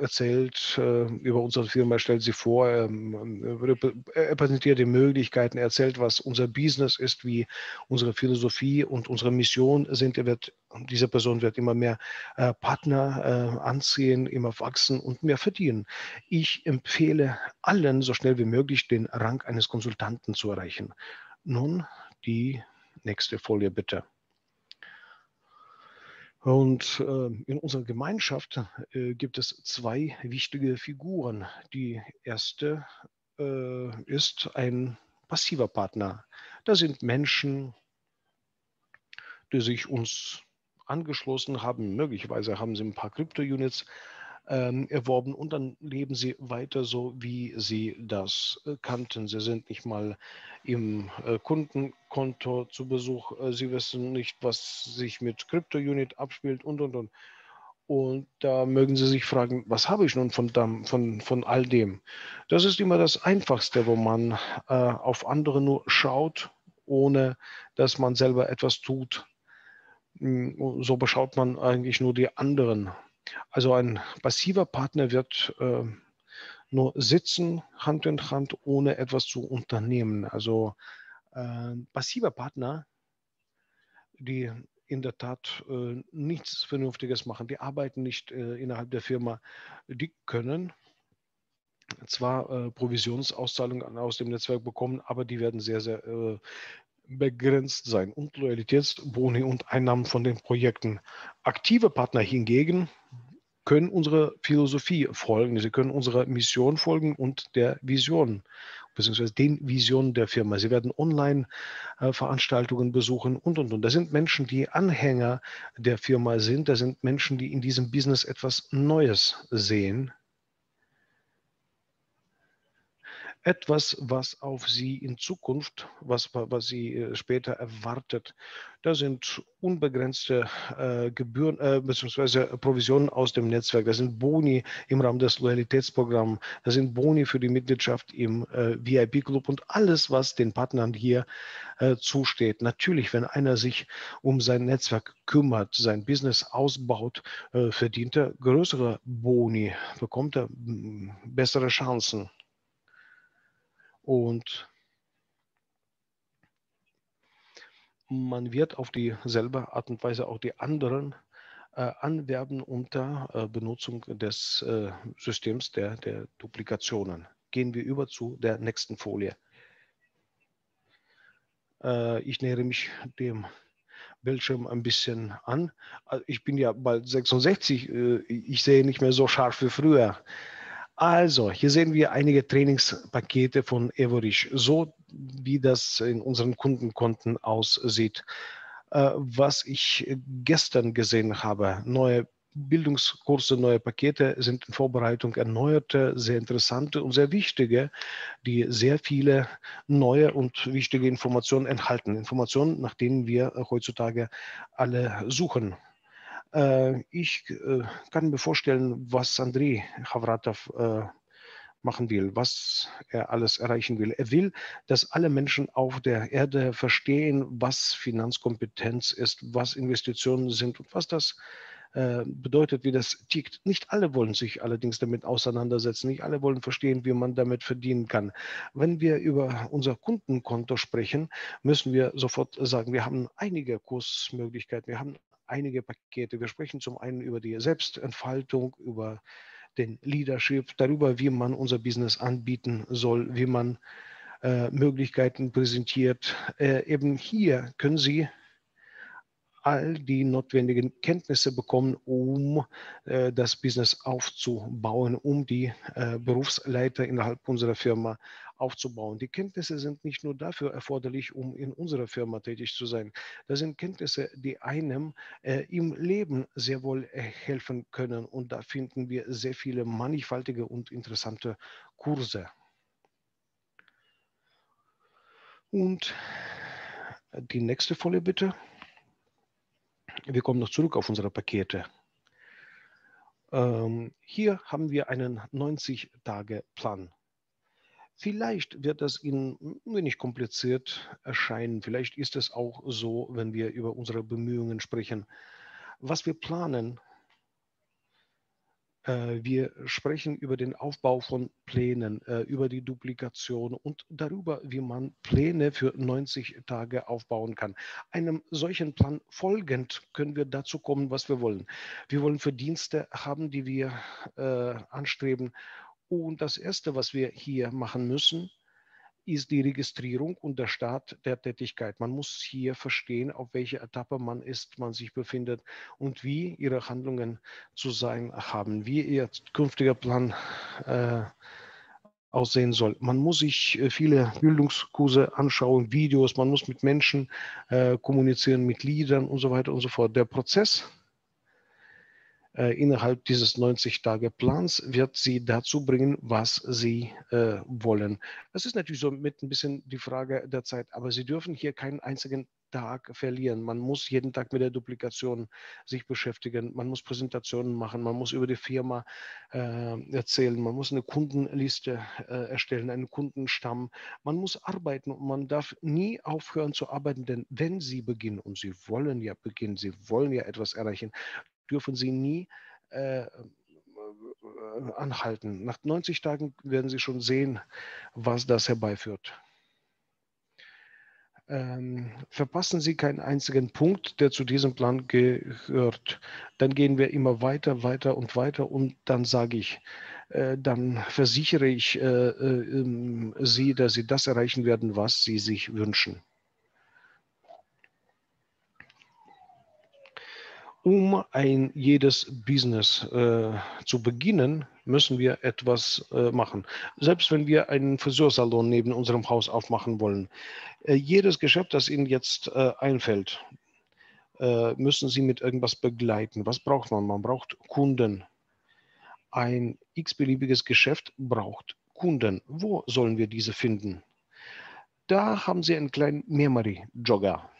erzählt äh, über unsere Firma, stellt sie vor, ähm, er präsentiert die Möglichkeiten, er erzählt, was unser Business ist, wie unsere Philosophie und unsere Mission sind. Er wird, diese Person wird immer mehr äh, Partner äh, anziehen, immer wachsen und mehr verdienen. Ich empfehle allen, so schnell wie möglich den Rang eines Konsultanten zu erreichen. Nun die nächste Folie bitte. Und äh, in unserer Gemeinschaft äh, gibt es zwei wichtige Figuren. Die erste äh, ist ein passiver Partner. Das sind Menschen, die sich uns angeschlossen haben. Möglicherweise haben sie ein paar Crypto-Units ähm, erworben und dann leben sie weiter so, wie sie das äh, kannten. Sie sind nicht mal im äh, Kunden Konto zu Besuch, sie wissen nicht, was sich mit Crypto Unit abspielt und und und. Und da mögen Sie sich fragen, was habe ich nun von, von, von all dem? Das ist immer das Einfachste, wo man äh, auf andere nur schaut, ohne dass man selber etwas tut. So beschaut man eigentlich nur die anderen. Also ein passiver Partner wird äh, nur sitzen, Hand in Hand, ohne etwas zu unternehmen. Also passiver Partner, die in der Tat äh, nichts Vernünftiges machen, die arbeiten nicht äh, innerhalb der Firma, die können zwar äh, Provisionsauszahlungen aus dem Netzwerk bekommen, aber die werden sehr, sehr äh, begrenzt sein und Loyalitätsboni und Einnahmen von den Projekten. Aktive Partner hingegen können unserer Philosophie folgen, sie können unserer Mission folgen und der Vision, beziehungsweise den Visionen der Firma. Sie werden Online-Veranstaltungen besuchen und, und, und. Das sind Menschen, die Anhänger der Firma sind. Das sind Menschen, die in diesem Business etwas Neues sehen. Etwas, was auf sie in Zukunft, was, was sie später erwartet. Da sind unbegrenzte äh, Gebühren äh, bzw. Provisionen aus dem Netzwerk. Das sind Boni im Rahmen des Loyalitätsprogramms. Das sind Boni für die Mitgliedschaft im äh, V I P-Club und alles, was den Partnern hier äh, zusteht. Natürlich, wenn einer sich um sein Netzwerk kümmert, sein Business ausbaut, äh, verdient er größere Boni, bekommt er bessere Chancen. Und man wird auf dieselbe Art und Weise auch die anderen äh, anwerben unter äh, Benutzung des äh, Systems der, der Duplikationen. Gehen wir über zu der nächsten Folie. Äh, ich nähere mich dem Bildschirm ein bisschen an. Also ich bin ja bald sechsundsechzig, äh, ich sehe nicht mehr so scharf wie früher. Also, hier sehen wir einige Trainingspakete von Evorich, so wie das in unseren Kundenkonten aussieht. Äh, was ich gestern gesehen habe, neue Bildungskurse, neue Pakete sind in Vorbereitung, erneuerte, sehr interessante und sehr wichtige, die sehr viele neue und wichtige Informationen enthalten. Informationen, nach denen wir heutzutage alle suchen. Ich kann mir vorstellen, was Andrey Khovratov machen will, was er alles erreichen will. Er will, dass alle Menschen auf der Erde verstehen, was Finanzkompetenz ist, was Investitionen sind und was das äh, bedeutet, wie das tickt. Nicht alle wollen sich allerdings damit auseinandersetzen. Nicht alle wollen verstehen, wie man damit verdienen kann. Wenn wir über unser Kundenkonto sprechen, müssen wir sofort sagen, wir haben einige Kursmöglichkeiten, wir haben einige Pakete. Wir sprechen zum einen über die Selbstentfaltung, über den Leadership, darüber, wie man unser Business anbieten soll, wie man äh, Möglichkeiten präsentiert. Äh, eben hier können Sie all die notwendigen Kenntnisse bekommen, um äh, das Business aufzubauen, um die äh, Berufsleiter innerhalb unserer Firma aufzubauen. Die Kenntnisse sind nicht nur dafür erforderlich, um in unserer Firma tätig zu sein. Das sind Kenntnisse, die einem äh, im Leben sehr wohl äh, helfen können. Und da finden wir sehr viele mannigfaltige und interessante Kurse. Und die nächste Folie bitte. Wir kommen noch zurück auf unsere Pakete. Ähm, hier haben wir einen neunzig-Tage-Plan. Vielleicht wird das Ihnen wenig kompliziert erscheinen. Vielleicht ist es auch so, wenn wir über unsere Bemühungen sprechen. Was wir planen, äh, wir sprechen über den Aufbau von Plänen, äh, über die Duplikation und darüber, wie man Pläne für neunzig Tage aufbauen kann. Einem solchen Plan folgend können wir dazu kommen, was wir wollen. Wir wollen Verdienste haben, die wir äh, anstreben. Und das Erste, was wir hier machen müssen, ist die Registrierung und der Start der Tätigkeit. Man muss hier verstehen, auf welcher Etappe man ist, man sich befindet und wie Ihre Handlungen zu sein haben, wie Ihr künftiger Plan äh, aussehen soll. Man muss sich viele Bildungskurse anschauen, Videos, man muss mit Menschen äh, kommunizieren, mit Leadern und so weiter und so fort. Der Prozess innerhalb dieses neunzig-Tage-Plans wird Sie dazu bringen, was Sie äh, wollen. Das ist natürlich so mit ein bisschen die Frage der Zeit, aber Sie dürfen hier keinen einzigen Tag verlieren. Man muss jeden Tag mit der Duplikation sich beschäftigen, man muss Präsentationen machen, man muss über die Firma äh, erzählen, man muss eine Kundenliste äh, erstellen, einen Kundenstamm, man muss arbeiten und man darf nie aufhören zu arbeiten, denn wenn Sie beginnen, und Sie wollen ja beginnen, Sie wollen ja etwas erreichen, dürfen Sie nie äh, anhalten. Nach neunzig Tagen werden Sie schon sehen, was das herbeiführt. Ähm, verpassen Sie keinen einzigen Punkt, der zu diesem Plan gehört. Dann gehen wir immer weiter, weiter und weiter und dann sage ich, äh, dann versichere ich äh, äh, Sie, dass Sie das erreichen werden, was Sie sich wünschen. Um ein jedes Business äh, zu beginnen, müssen wir etwas äh, machen. Selbst wenn wir einen Friseursalon neben unserem Haus aufmachen wollen, äh, jedes Geschäft, das Ihnen jetzt äh, einfällt, äh, müssen Sie mit irgendwas begleiten. Was braucht man? Man braucht Kunden. Ein x-beliebiges Geschäft braucht Kunden. Wo sollen wir diese finden? Da haben Sie einen kleinen Memory-Jogger.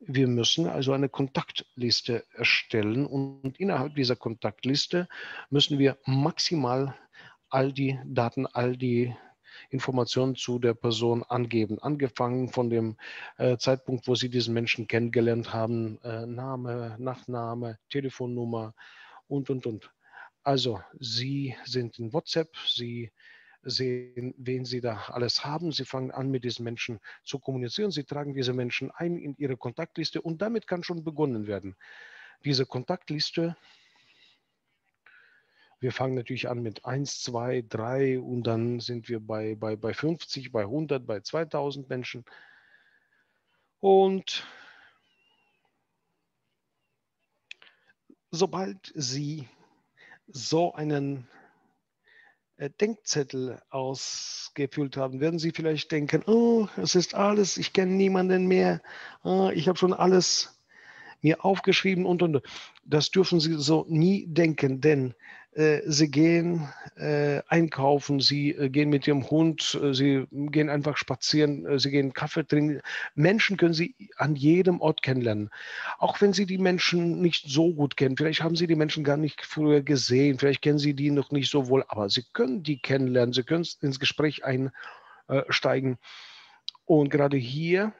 Wir müssen also eine Kontaktliste erstellen und innerhalb dieser Kontaktliste müssen wir maximal all die Daten, all die Informationen zu der Person angeben. Angefangen von dem äh, Zeitpunkt, wo Sie diesen Menschen kennengelernt haben, äh, Name, Nachname, Telefonnummer und, und, und. Also Sie sind in WhatsApp, Sie sehen, wen Sie da alles haben. Sie fangen an, mit diesen Menschen zu kommunizieren. Sie tragen diese Menschen ein in Ihre Kontaktliste und damit kann schon begonnen werden. Diese Kontaktliste, wir fangen natürlich an mit eins, zwei, drei und dann sind wir bei, bei, bei fünfzig, bei hundert, bei zweitausend Menschen. Und sobald Sie so einen Denkzettel ausgefüllt haben, werden Sie vielleicht denken, oh, es ist alles, ich kenne niemanden mehr, oh, ich habe schon alles mir aufgeschrieben und, und. Das dürfen Sie so nie denken, denn äh, sie gehen äh, einkaufen, sie äh, gehen mit ihrem Hund, äh, sie gehen einfach spazieren, äh, sie gehen Kaffee trinken. Menschen können Sie an jedem Ort kennenlernen. Auch wenn Sie die Menschen nicht so gut kennen, vielleicht haben Sie die Menschen gar nicht früher gesehen, vielleicht kennen Sie die noch nicht so wohl, aber Sie können die kennenlernen, Sie können ins Gespräch einsteigen. Und gerade hier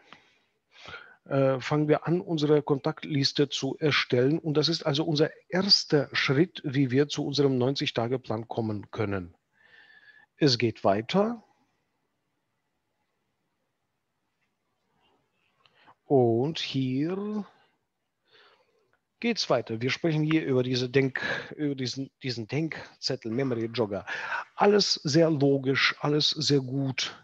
fangen wir an, unsere Kontaktliste zu erstellen. Und das ist also unser erster Schritt, wie wir zu unserem neunzig Tage Plan kommen können. Es geht weiter. Und hier geht es weiter. Wir sprechen hier über, diese Denk, über diesen, diesen Denkzettel, Memory Jogger. Alles sehr logisch, alles sehr gut.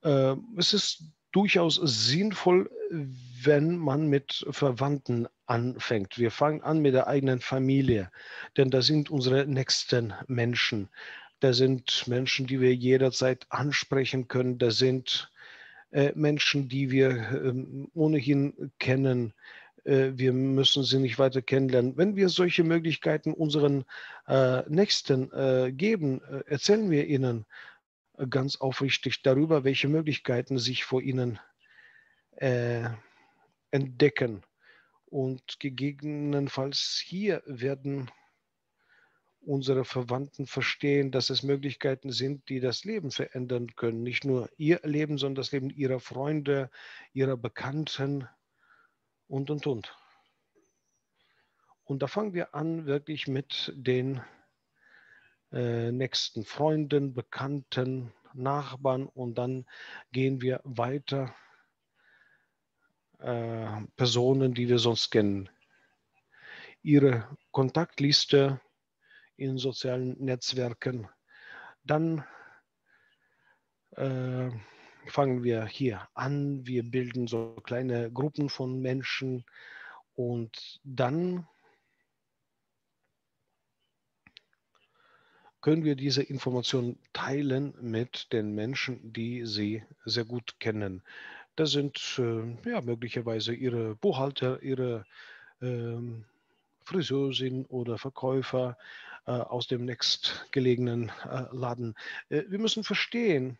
Es ist durchaus sinnvoll, wenn man mit Verwandten anfängt. Wir fangen an mit der eigenen Familie, denn das sind unsere nächsten Menschen. Das sind Menschen, die wir jederzeit ansprechen können. Das sind äh, Menschen, die wir äh, ohnehin kennen. Äh, wir müssen sie nicht weiter kennenlernen. Wenn wir solche Möglichkeiten unseren äh, Nächsten äh, geben, äh, erzählen wir ihnen ganz aufrichtig darüber, welche Möglichkeiten sich vor ihnen äh, entdecken. Und gegebenenfalls hier werden unsere Verwandten verstehen, dass es Möglichkeiten sind, die das Leben verändern können. Nicht nur ihr Leben, sondern das Leben ihrer Freunde, ihrer Bekannten und, und, und. Und da fangen wir an, wirklich mit den nächsten Freunden, Bekannten, Nachbarn, und dann gehen wir weiter, äh, Personen, die wir sonst kennen. Ihre Kontaktliste in sozialen Netzwerken. Dann äh, fangen wir hier an, wir bilden so kleine Gruppen von Menschen, und dann können wir diese Informationen teilen mit den Menschen, die Sie sehr gut kennen. Das sind äh, ja, möglicherweise Ihre Buchhalter, Ihre äh, Friseurin oder Verkäufer äh, aus dem nächstgelegenen äh, Laden. Äh, wir müssen verstehen,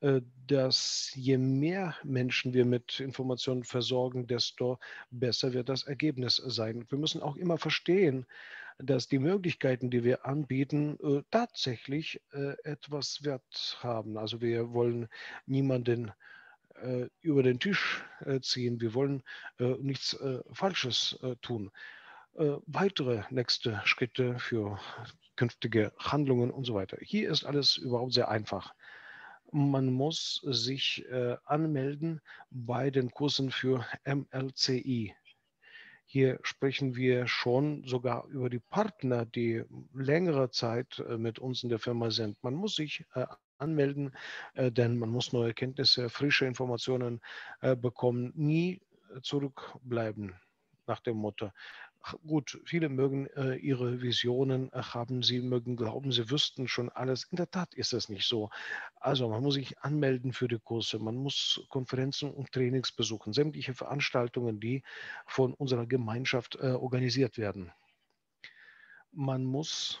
äh, dass je mehr Menschen wir mit Informationen versorgen, desto besser wird das Ergebnis sein. Wir müssen auch immer verstehen, dass die Möglichkeiten, die wir anbieten, äh, tatsächlich äh, etwas Wert haben. Also wir wollen niemanden äh, über den Tisch äh, ziehen. Wir wollen äh, nichts äh, Falsches äh, tun. Äh, weitere nächste Schritte für künftige Handlungen und so weiter. Hier ist alles überhaupt sehr einfach. Man muss sich äh, anmelden bei den Kursen für M L C I. Hier sprechen wir schon sogar über die Partner, die längere Zeit mit uns in der Firma sind. Man muss sich äh, anmelden, äh, denn man muss neue Kenntnisse, frische Informationen äh, bekommen. Nie zurückbleiben, nach dem Motto. Ach, gut, viele mögen äh, ihre Visionen äh, haben, sie mögen glauben, sie wüssten schon alles. In der Tat ist das nicht so. Also man muss sich anmelden für die Kurse, man muss Konferenzen und Trainings besuchen, sämtliche Veranstaltungen, die von unserer Gemeinschaft äh, organisiert werden. Man muss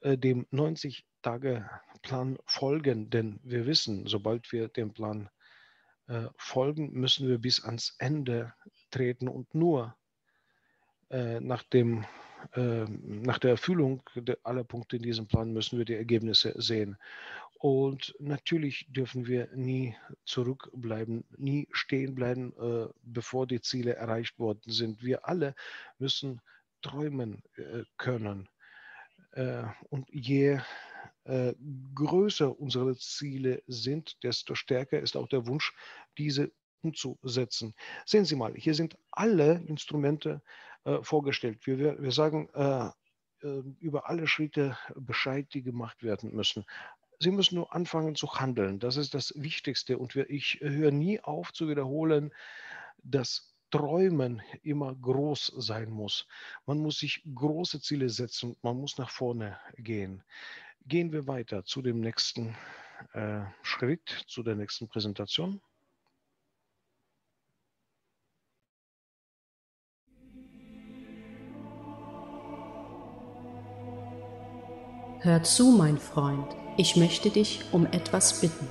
äh, dem neunzig Tage Plan folgen, denn wir wissen, sobald wir dem Plan äh, folgen, müssen wir bis ans Ende treten, und nur Nach, dem, äh, nach der Erfüllung aller Punkte in diesem Plan müssen wir die Ergebnisse sehen. Und natürlich dürfen wir nie zurückbleiben, nie stehen bleiben, äh, bevor die Ziele erreicht worden sind. Wir alle müssen träumen äh, können. Äh, und je äh, größer unsere Ziele sind, desto stärker ist auch der Wunsch, diese umzusetzen. Sehen Sie mal, hier sind alle Instrumente äh, vorgestellt. Wir, wir, wir sagen äh, über alle Schritte Bescheid, die gemacht werden müssen. Sie müssen nur anfangen zu handeln. Das ist das Wichtigste. Und wir, ich höre nie auf zu wiederholen, dass Träumen immer groß sein muss. Man muss sich große Ziele setzen. Man muss nach vorne gehen. Gehen wir weiter zu dem nächsten äh, Schritt, zu der nächsten Präsentation. Hör zu, mein Freund, ich möchte dich um etwas bitten.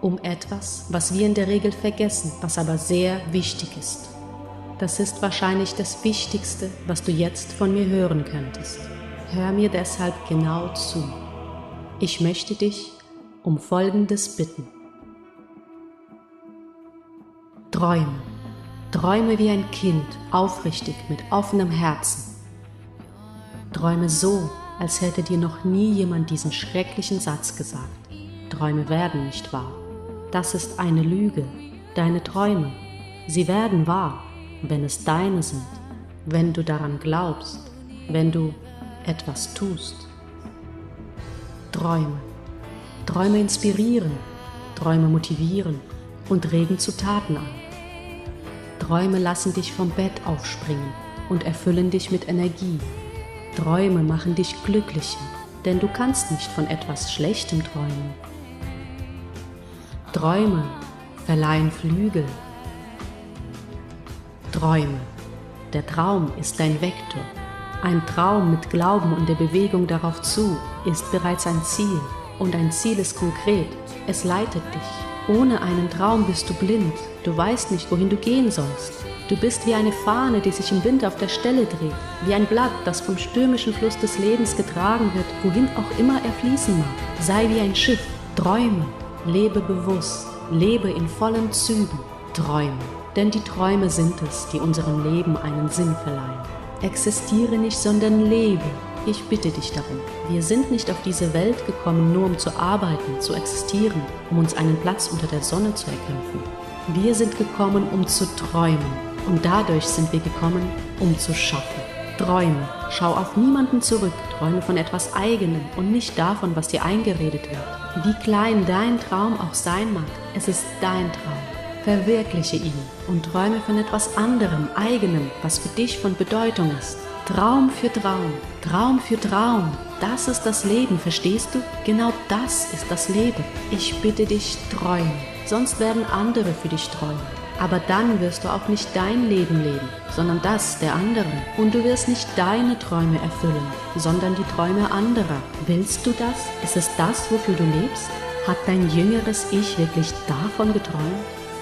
Um etwas, was wir in der Regel vergessen, was aber sehr wichtig ist. Das ist wahrscheinlich das Wichtigste, was du jetzt von mir hören könntest. Hör mir deshalb genau zu. Ich möchte dich um Folgendes bitten. Träume. Träume wie ein Kind, aufrichtig, mit offenem Herzen. Träume so, als hätte dir noch nie jemand diesen schrecklichen Satz gesagt. Träume werden nicht wahr. Das ist eine Lüge. Deine Träume, sie werden wahr, wenn es deine sind, wenn du daran glaubst, wenn du etwas tust. Träume. Träume inspirieren, Träume motivieren und regen zu Taten an. Träume lassen dich vom Bett aufspringen und erfüllen dich mit Energie. Träume machen dich glücklicher, denn du kannst nicht von etwas Schlechtem träumen. Träume verleihen Flügel. Träume. Der Traum ist dein Vektor. Ein Traum mit Glauben und der Bewegung darauf zu ist bereits ein Ziel. Und ein Ziel ist konkret. Es leitet dich. Ohne einen Traum bist du blind. Du weißt nicht, wohin du gehen sollst. Du bist wie eine Fahne, die sich im Wind auf der Stelle dreht. Wie ein Blatt, das vom stürmischen Fluss des Lebens getragen wird, wohin auch immer er fließen mag. Sei wie ein Schiff. Träume. Lebe bewusst. Lebe in vollen Zügen. Träume. Denn die Träume sind es, die unserem Leben einen Sinn verleihen. Existiere nicht, sondern lebe. Ich bitte dich darum. Wir sind nicht auf diese Welt gekommen, nur um zu arbeiten, zu existieren, um uns einen Platz unter der Sonne zu erkämpfen. Wir sind gekommen, um zu träumen. Und dadurch sind wir gekommen, um zu schaffen. Träume. Schau auf niemanden zurück. Träume von etwas Eigenem und nicht davon, was dir eingeredet wird. Wie klein dein Traum auch sein mag, es ist dein Traum. Verwirkliche ihn und träume von etwas anderem, eigenem, was für dich von Bedeutung ist. Traum für Traum, Traum für Traum, das ist das Leben, verstehst du? Genau das ist das Leben. Ich bitte dich, träume, sonst werden andere für dich träumen. Aber dann wirst du auch nicht dein Leben leben, sondern das der anderen. Und du wirst nicht deine Träume erfüllen, sondern die Träume anderer. Willst du das? Ist es das, wofür du lebst? Hat dein jüngeres Ich wirklich davon geträumt?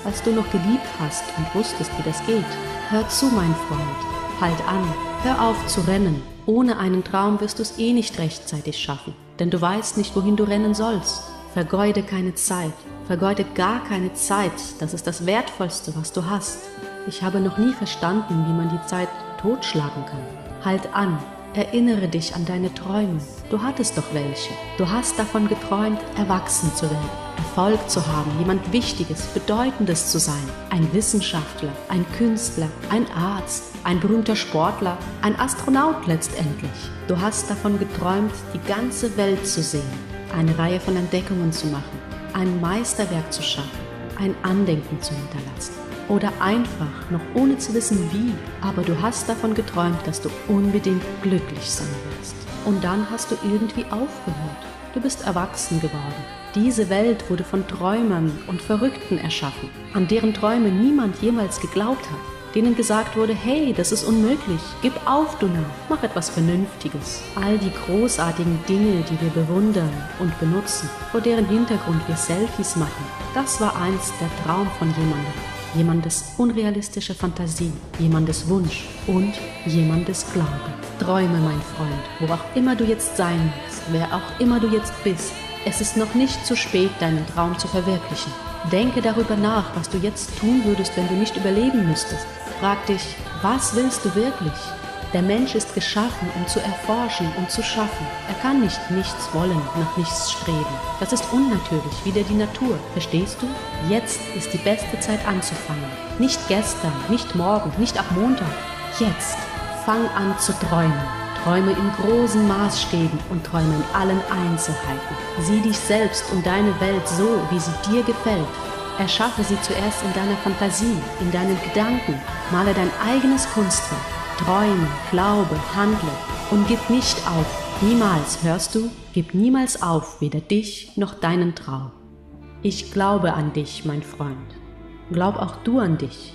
Als du noch geliebt hast und wusstest, wie das geht. Hör zu, mein Freund. Halt an. Hör auf zu rennen. Ohne einen Traum wirst du es eh nicht rechtzeitig schaffen, denn du weißt nicht, wohin du rennen sollst. Vergeude keine Zeit. Vergeude gar keine Zeit. Das ist das Wertvollste, was du hast. Ich habe noch nie verstanden, wie man die Zeit totschlagen kann. Halt an. Erinnere dich an deine Träume. Du hattest doch welche. Du hast davon geträumt, erwachsen zu werden, Erfolg zu haben, jemand Wichtiges, Bedeutendes zu sein. Ein Wissenschaftler, ein Künstler, ein Arzt, ein berühmter Sportler, ein Astronaut letztendlich. Du hast davon geträumt, die ganze Welt zu sehen, eine Reihe von Entdeckungen zu machen, ein Meisterwerk zu schaffen, ein Andenken zu hinterlassen. Oder einfach, noch ohne zu wissen wie, aber du hast davon geträumt, dass du unbedingt glücklich sein willst. Und dann hast du irgendwie aufgehört. Du bist erwachsen geworden. Diese Welt wurde von Träumern und Verrückten erschaffen, an deren Träume niemand jemals geglaubt hat, denen gesagt wurde, hey, das ist unmöglich, gib auf, du Narr, mach etwas Vernünftiges. All die großartigen Dinge, die wir bewundern und benutzen, vor deren Hintergrund wir Selfies machen, das war einst der Traum von jemandem. Jemandes unrealistische Fantasie, jemandes Wunsch und jemandes Glaube. Träume, mein Freund, wo auch immer du jetzt sein willst, wer auch immer du jetzt bist, es ist noch nicht zu spät, deinen Traum zu verwirklichen. Denke darüber nach, was du jetzt tun würdest, wenn du nicht überleben müsstest. Frag dich, was willst du wirklich? Der Mensch ist geschaffen, um zu erforschen und zu schaffen. Er kann nicht nichts wollen, nach nichts streben. Das ist unnatürlich, wieder die Natur, verstehst du? Jetzt ist die beste Zeit anzufangen. Nicht gestern, nicht morgen, nicht ab Montag. Jetzt. Fang an zu träumen. Träume in großen Maßstäben und träume in allen Einzelheiten. Sieh dich selbst und deine Welt so, wie sie dir gefällt. Erschaffe sie zuerst in deiner Fantasie, in deinen Gedanken. Male dein eigenes Kunstwerk. Träume, glaube, handle und gib nicht auf. Niemals, hörst du? Gib niemals auf, weder dich noch deinen Traum. Ich glaube an dich, mein Freund. Glaub auch du an dich.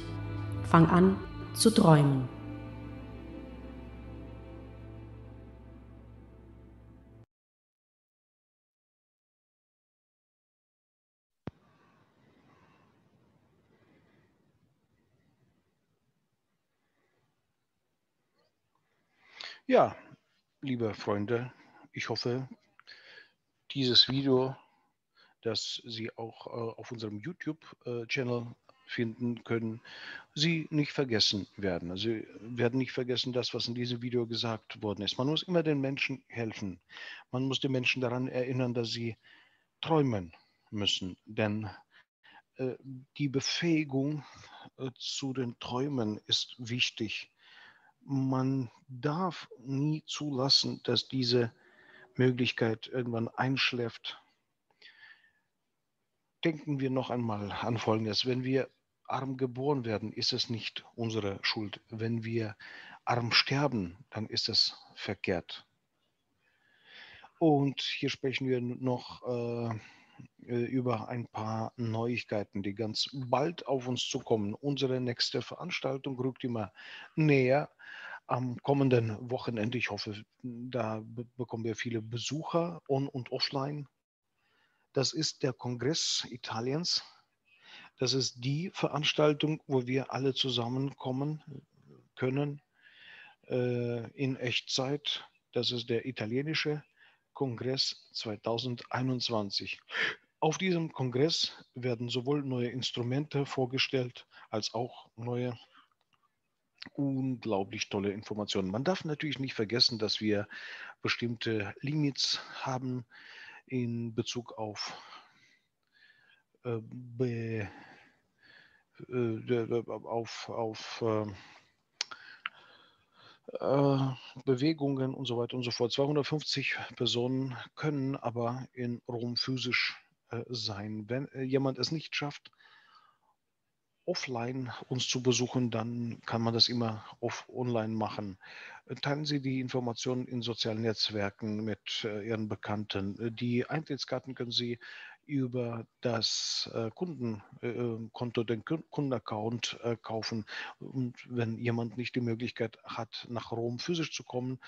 Fang an zu träumen. Ja, liebe Freunde, ich hoffe, dieses Video, das Sie auch äh, auf unserem YouTube-Channel finden können, Sie nicht vergessen werden. Also Sie werden nicht vergessen, das, was in diesem Video gesagt worden ist. Man muss immer den Menschen helfen. Man muss die Menschen daran erinnern, dass sie träumen müssen. Denn äh, die Befähigung äh, zu den Träumen ist wichtig. Man darf nie zulassen, dass diese Möglichkeit irgendwann einschläft. Denken wir noch einmal an Folgendes. Wenn wir arm geboren werden, ist es nicht unsere Schuld. Wenn wir arm sterben, dann ist es verkehrt. Und hier sprechen wir noch äh, über ein paar Neuigkeiten, die ganz bald auf uns zukommen. Unsere nächste Veranstaltung rückt immer näher. Am kommenden Wochenende, ich hoffe, da be- bekommen wir viele Besucher on- und offline. Das ist der Kongress Italiens. Das ist die Veranstaltung, wo wir alle zusammenkommen können äh, in Echtzeit. Das ist der italienische Kongress zweitausendeinundzwanzig. Auf diesem Kongress werden sowohl neue Instrumente vorgestellt, als auch neue, unglaublich tolle Informationen. Man darf natürlich nicht vergessen, dass wir bestimmte Limits haben in Bezug auf äh, be, äh, auf, auf äh, äh, Bewegungen und so weiter und so fort. zweihundertfünfzig Personen können aber in Rom physisch äh, sein. Wenn äh, jemand es nicht schafft, offline uns zu besuchen, dann kann man das immer off online machen. Teilen Sie die Informationen in sozialen Netzwerken mit äh, Ihren Bekannten. Die Eintrittskarten können Sie über das äh, Kundenkonto, äh, den Kundenaccount äh, kaufen. Und wenn jemand nicht die Möglichkeit hat, nach Rom physisch zu kommen,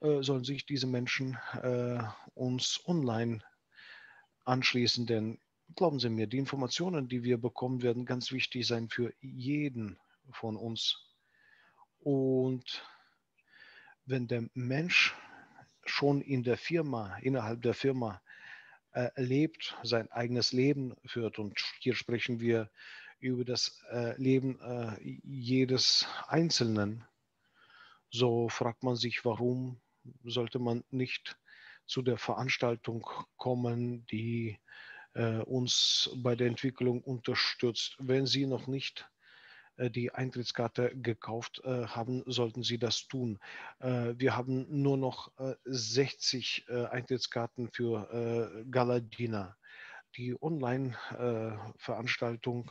äh, sollen sich diese Menschen äh, uns online anschließen, denn glauben Sie mir, die Informationen, die wir bekommen, werden ganz wichtig sein für jeden von uns. Und wenn der Mensch schon in der Firma, innerhalb der Firma äh, lebt, sein eigenes Leben führt, und hier sprechen wir über das äh, Leben äh, jedes Einzelnen, so fragt man sich, warum sollte man nicht zu der Veranstaltung kommen, die uns bei der Entwicklung unterstützt. Wenn Sie noch nicht die Eintrittskarte gekauft haben, sollten Sie das tun. Wir haben nur noch sechzig Eintrittskarten für Galadina. Die Online-Veranstaltung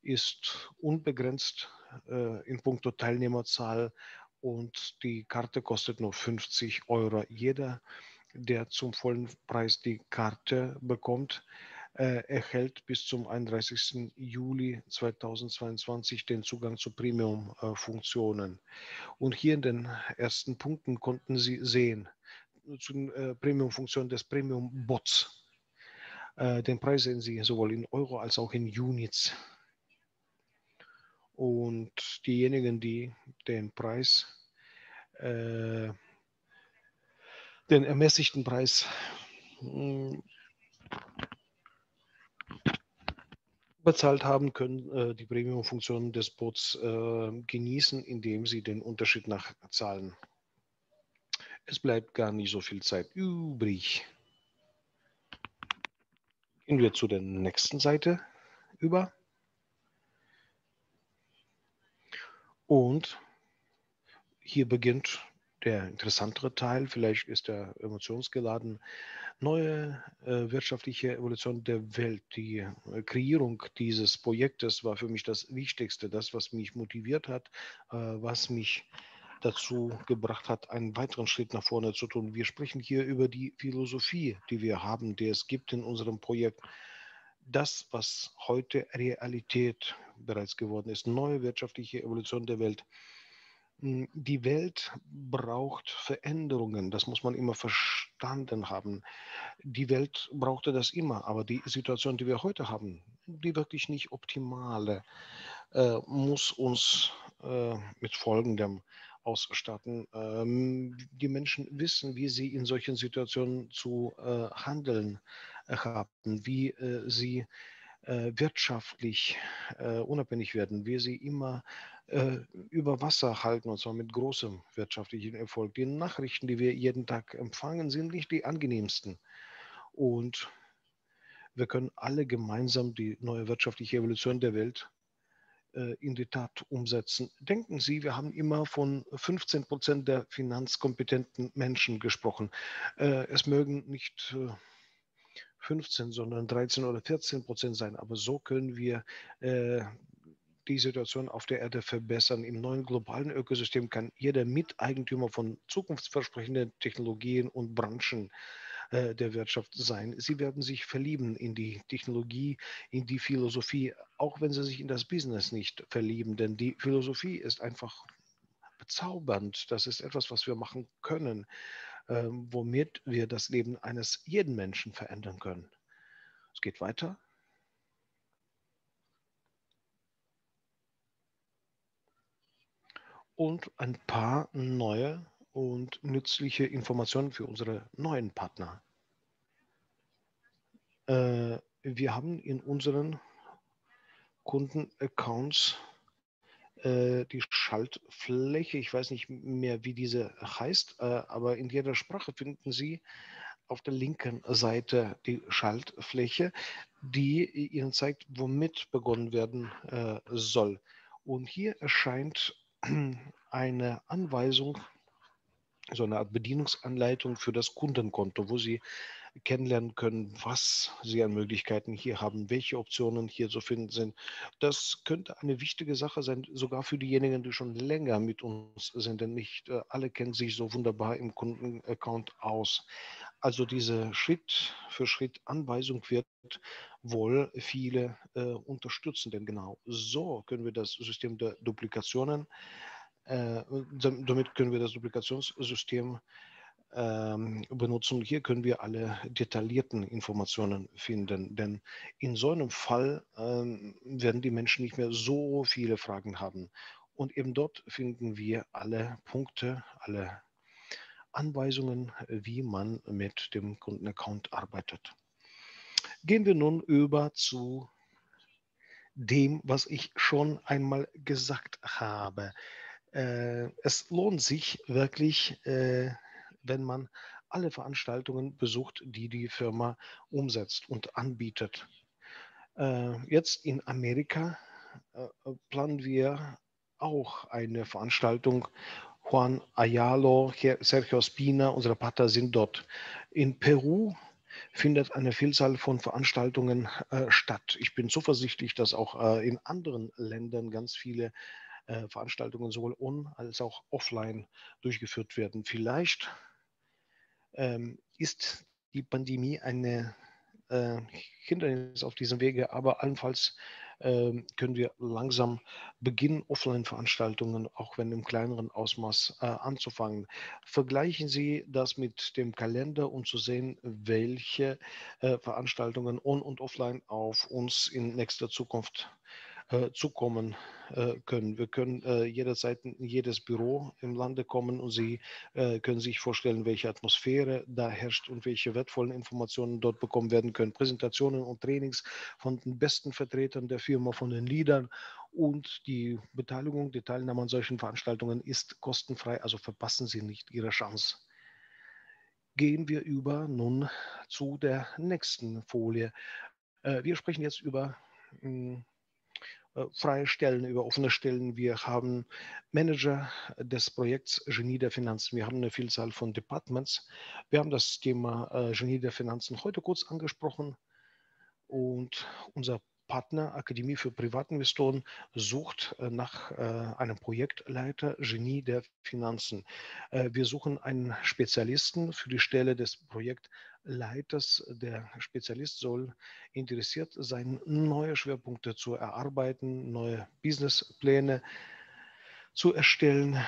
ist unbegrenzt in puncto Teilnehmerzahl und die Karte kostet nur fünfzig Euro. Jeder, der zum vollen Preis die Karte bekommt, äh, erhält bis zum einunddreißigsten Juli zweitausendzweiundzwanzig den Zugang zu Premium-Funktionen. Äh, Und hier in den ersten Punkten konnten Sie sehen, zu den äh, Premium-Funktionen des Premium-Bots. Äh, den Preis sehen Sie sowohl in Euro als auch in Units. Und diejenigen, die den Preis äh, den ermäßigten Preis bezahlt haben, können äh, die Premium-Funktionen des Bots äh, genießen, indem sie den Unterschied nachzahlen. Es bleibt gar nicht so viel Zeit übrig. Gehen wir zu der nächsten Seite über. Und hier beginnt der interessantere Teil, vielleicht ist er emotionsgeladen, neue äh, wirtschaftliche Evolution der Welt. Die äh, Kreierung dieses Projektes war für mich das Wichtigste, das, was mich motiviert hat, äh, was mich dazu gebracht hat, einen weiteren Schritt nach vorne zu tun. Wir sprechen hier über die Philosophie, die wir haben, die es gibt in unserem Projekt. Das, was heute Realität bereits geworden ist, neue wirtschaftliche Evolution der Welt. Die Welt braucht Veränderungen, das muss man immer verstanden haben. Die Welt brauchte das immer, aber die Situation, die wir heute haben, die wirklich nicht optimale, äh, muss uns äh, mit Folgendem ausstatten. Ähm, die Menschen wissen, wie sie in solchen Situationen zu äh, handeln haben, wie äh, sie äh, wirtschaftlich äh, unabhängig werden, wie sie immer äh, über Wasser halten, und zwar mit großem wirtschaftlichen Erfolg. Die Nachrichten, die wir jeden Tag empfangen, sind nicht die angenehmsten. Und wir können alle gemeinsam die neue wirtschaftliche Evolution der Welt in die Tat umsetzen. Denken Sie, wir haben immer von fünfzehn Prozent der finanzkompetenten Menschen gesprochen. Es mögen nicht fünfzehn, sondern dreizehn oder vierzehn Prozent sein, aber so können wir die Situation auf der Erde verbessern. Im neuen globalen Ökosystem kann jeder Miteigentümer von zukunftsversprechenden Technologien und Branchen der Wirtschaft sein. Sie werden sich verlieben in die Technologie, in die Philosophie, auch wenn sie sich in das Business nicht verlieben, denn die Philosophie ist einfach bezaubernd. Das ist etwas, was wir machen können, ähm, womit wir das Leben eines jeden Menschen verändern können. Es geht weiter. Und ein paar neue und nützliche Informationen für unsere neuen Partner. Äh, wir haben in unseren Kundenaccounts äh, die Schaltfläche, ich weiß nicht mehr, wie diese heißt, äh, aber in jeder Sprache finden Sie auf der linken Seite die Schaltfläche, die Ihnen zeigt, womit begonnen werden äh, soll. Und hier erscheint eine Anweisung, so eine Art Bedienungsanleitung für das Kundenkonto, wo Sie kennenlernen können, was Sie an Möglichkeiten hier haben, welche Optionen hier zu finden sind. Das könnte eine wichtige Sache sein, sogar für diejenigen, die schon länger mit uns sind, denn nicht alle kennen sich so wunderbar im Kundenaccount aus. Also diese Schritt-für-Schritt-Anweisung wird wohl viele äh, unterstützen, denn genau so können wir das System der Duplikationen Äh, damit können wir das Duplikationssystem ähm, benutzen. Hier können wir alle detaillierten Informationen finden, denn in so einem Fall ähm, werden die Menschen nicht mehr so viele Fragen haben. Und eben dort finden wir alle Punkte, alle Anweisungen, wie man mit dem Kundenaccount arbeitet. Gehen wir nun über zu dem, was ich schon einmal gesagt habe. Es lohnt sich wirklich, wenn man alle Veranstaltungen besucht, die die Firma umsetzt und anbietet. Jetzt in Amerika planen wir auch eine Veranstaltung. Juan Ayalo, Sergio Spina, unsere Partner sind dort. In Peru findet eine Vielzahl von Veranstaltungen statt. Ich bin zuversichtlich, dass auch in anderen Ländern ganz viele Veranstaltungen sowohl on- als auch offline durchgeführt werden. Vielleicht ähm, ist die Pandemie eine äh, Hindernis auf diesem Wege, aber allenfalls ähm, können wir langsam beginnen, Offline-Veranstaltungen, auch wenn im kleineren Ausmaß, äh, anzufangen. Vergleichen Sie das mit dem Kalender, um zu sehen, welche äh, Veranstaltungen on- und offline auf uns in nächster Zukunft zukommen können. Wir können jederzeit in jedes Büro im Lande kommen und Sie können sich vorstellen, welche Atmosphäre da herrscht und welche wertvollen Informationen dort bekommen werden können. Präsentationen und Trainings von den besten Vertretern der Firma, von den Leadern, und die Beteiligung, die Teilnahme an solchen Veranstaltungen ist kostenfrei, also verpassen Sie nicht Ihre Chance. Gehen wir über nun zu der nächsten Folie. Wir sprechen jetzt über freie Stellen, über offene Stellen. Wir haben Manager des Projekts Genie der Finanzen. Wir haben eine Vielzahl von Departments. Wir haben das Thema Genie der Finanzen heute kurz angesprochen. Und unser Partner Akademie für Privatinvestoren sucht nach einem Projektleiter Genie der Finanzen. Wir suchen einen Spezialisten für die Stelle des Projektleiters. Leiters, der Spezialist soll interessiert sein, neue Schwerpunkte zu erarbeiten, neue Businesspläne zu erstellen,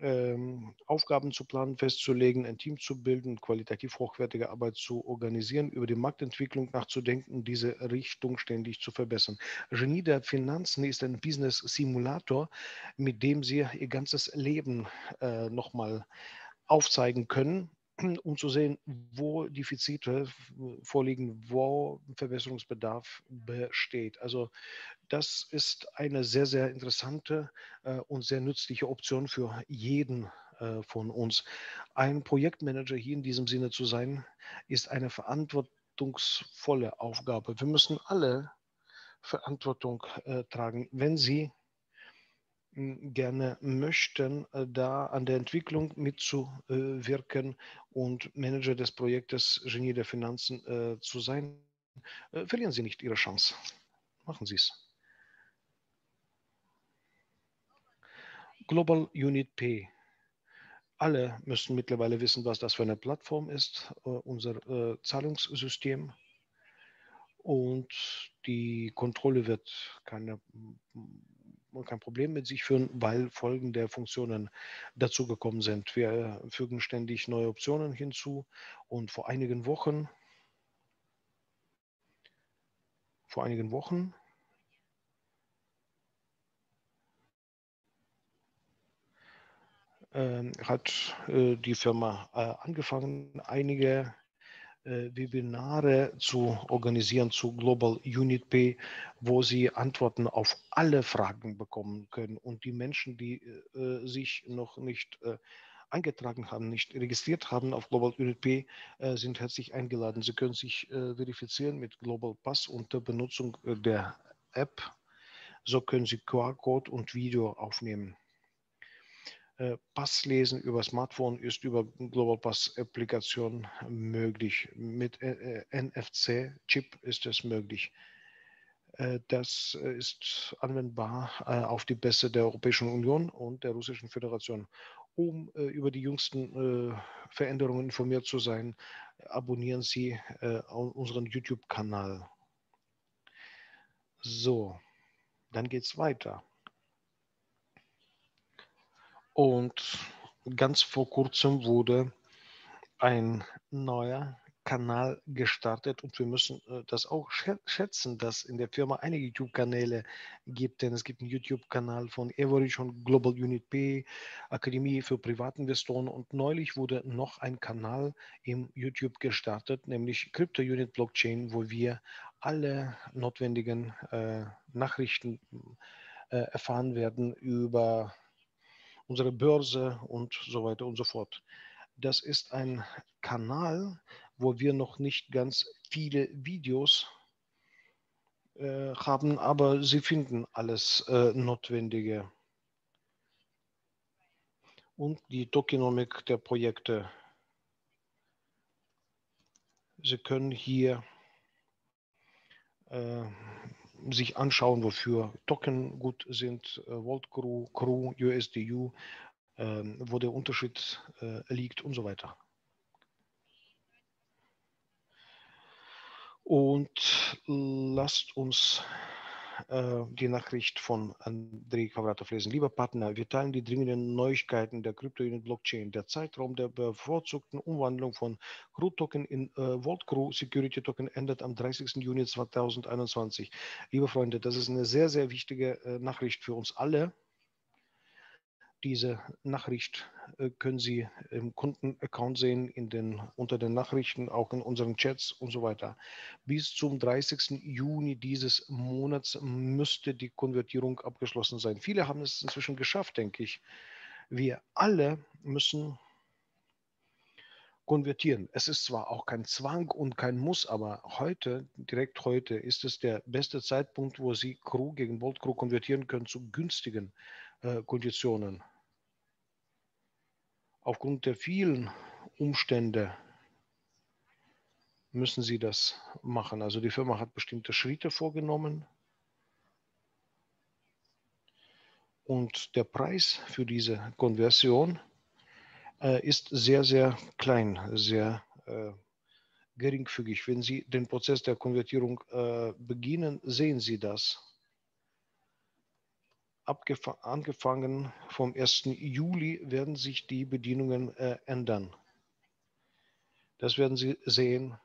ähm, Aufgaben zu planen, festzulegen, ein Team zu bilden, qualitativ hochwertige Arbeit zu organisieren, über die Marktentwicklung nachzudenken, diese Richtung ständig zu verbessern. Genie der Finanzen ist ein Business-Simulator, mit dem Sie Ihr ganzes Leben äh, nochmal aufzeigen können, um zu sehen, wo Defizite vorliegen, wo Verbesserungsbedarf besteht. Also das ist eine sehr, sehr interessante äh, und sehr nützliche Option für jeden äh, von uns. Ein Projektmanager hier in diesem Sinne zu sein, ist eine verantwortungsvolle Aufgabe. Wir müssen alle Verantwortung äh, tragen, wenn Sie gerne möchten, da an der Entwicklung mitzuwirken und Manager des Projektes Genie der Finanzen äh, zu sein. Äh, verlieren Sie nicht Ihre Chance. Machen Sie es. Global Unit Pay. Alle müssen mittlerweile wissen, was das für eine Plattform ist, äh, unser äh, Zahlungssystem. Und die Kontrolle wird keine kein Problem mit sich führen, weil folgende Funktionen dazugekommen sind. Wir fügen ständig neue Optionen hinzu und vor einigen Wochen, vor einigen Wochen äh, hat äh, die Firma äh, angefangen, einige Webinare zu organisieren zu Global Unit Pay, wo Sie Antworten auf alle Fragen bekommen können. Und die Menschen, die äh, sich noch nicht äh, eingetragen haben, nicht registriert haben auf Global Unit Pay, äh, sind herzlich eingeladen. Sie können sich äh, verifizieren mit Global Pass unter Benutzung äh, der App. So können Sie Q R-Code und Video aufnehmen. Pass lesen über Smartphone ist über Global Pass-Applikation möglich. Mit N F C-Chip ist es möglich. Das ist anwendbar auf die Pässe der Europäischen Union und der Russischen Föderation. Um über die jüngsten Veränderungen informiert zu sein, abonnieren Sie unseren YouTube-Kanal. So, dann geht es weiter. Und ganz vor kurzem wurde ein neuer Kanal gestartet und wir müssen das auch schätzen, dass in der Firma einige YouTube-Kanäle gibt, denn es gibt einen YouTube-Kanal von Evorich und Global Unit Pay, Akademie für Privatinvestoren und neulich wurde noch ein Kanal im YouTube gestartet, nämlich Crypto Unit Blockchain, wo wir alle notwendigen äh, Nachrichten äh, erfahren werden über unsere Börse und so weiter und so fort. Das ist ein Kanal, wo wir noch nicht ganz viele Videos äh, haben, aber Sie finden alles äh, Notwendige. Und die Tokenomik der Projekte. Sie können hier äh, sich anschauen, wofür Token gut sind, World C R U, U S D U, äh, wo der Unterschied äh, liegt und so weiter. Und lasst uns äh, die Nachricht von Andrey Khovratov lesen. Lieber Partner, wir teilen die dringenden Neuigkeiten der Crypto Unit Blockchain. Der Zeitraum der bevorzugten Umwandlung von C R U-Token in äh, World C R U Security Token endet am dreißigsten Juni zweitausendeinundzwanzig. Liebe Freunde, das ist eine sehr, sehr wichtige äh, Nachricht für uns alle. Diese Nachricht äh, können Sie im Kundenaccount sehen, in den, unter den Nachrichten, auch in unseren Chats und so weiter. Bis zum dreißigsten Juni dieses Monats müsste die Konvertierung abgeschlossen sein. Viele haben es inzwischen geschafft, denke ich. Wir alle müssen konvertieren. Es ist zwar auch kein Zwang und kein Muss, aber heute, direkt heute, ist es der beste Zeitpunkt, wo Sie C R U gegen World C R U konvertieren können zu günstigen äh, Konditionen. Aufgrund der vielen Umstände müssen Sie das machen. Also die Firma hat bestimmte Schritte vorgenommen und der Preis für diese Konversion ist sehr, sehr klein, sehr äh, geringfügig. Wenn Sie den Prozess der Konvertierung äh, beginnen, sehen Sie das. angefangen vom ersten Juli werden sich die Bedienungen äh, ändern. Das werden Sie sehen.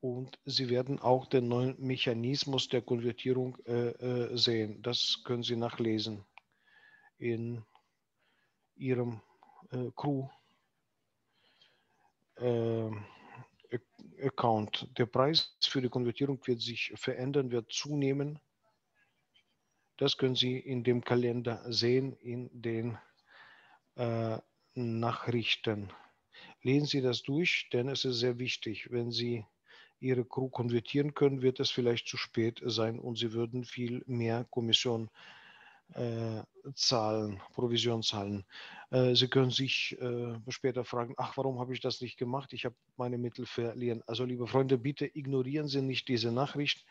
Und Sie werden auch den neuen Mechanismus der Konvertierung äh, äh, sehen. Das können Sie nachlesen in Ihrem äh, C R U-Account. Äh, der Preis für die Konvertierung wird sich verändern, wird zunehmen. Das können Sie in dem Kalender sehen, in den äh, Nachrichten. Lesen Sie das durch, denn es ist sehr wichtig. Wenn Sie Ihre C R U konvertieren können, wird es vielleicht zu spät sein und Sie würden viel mehr Kommission äh, zahlen, Provision zahlen. Äh, Sie können sich äh, später fragen, ach, warum habe ich das nicht gemacht? Ich habe meine Mittel verlieren. Also, liebe Freunde, bitte ignorieren Sie nicht diese Nachricht.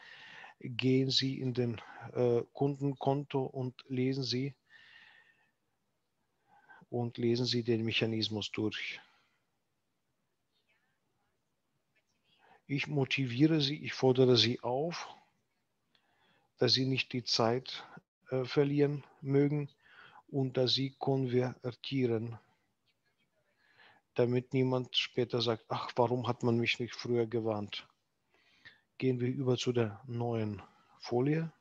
Gehen Sie in den äh, Kundenkonto und lesen Sie und lesen Sie den Mechanismus durch. Ich motiviere Sie, ich fordere Sie auf, dass Sie nicht die Zeit äh, verlieren mögen und dass Sie konvertieren, damit niemand später sagt, ach, warum hat man mich nicht früher gewarnt? Gehen wir über zu der neuen Folie.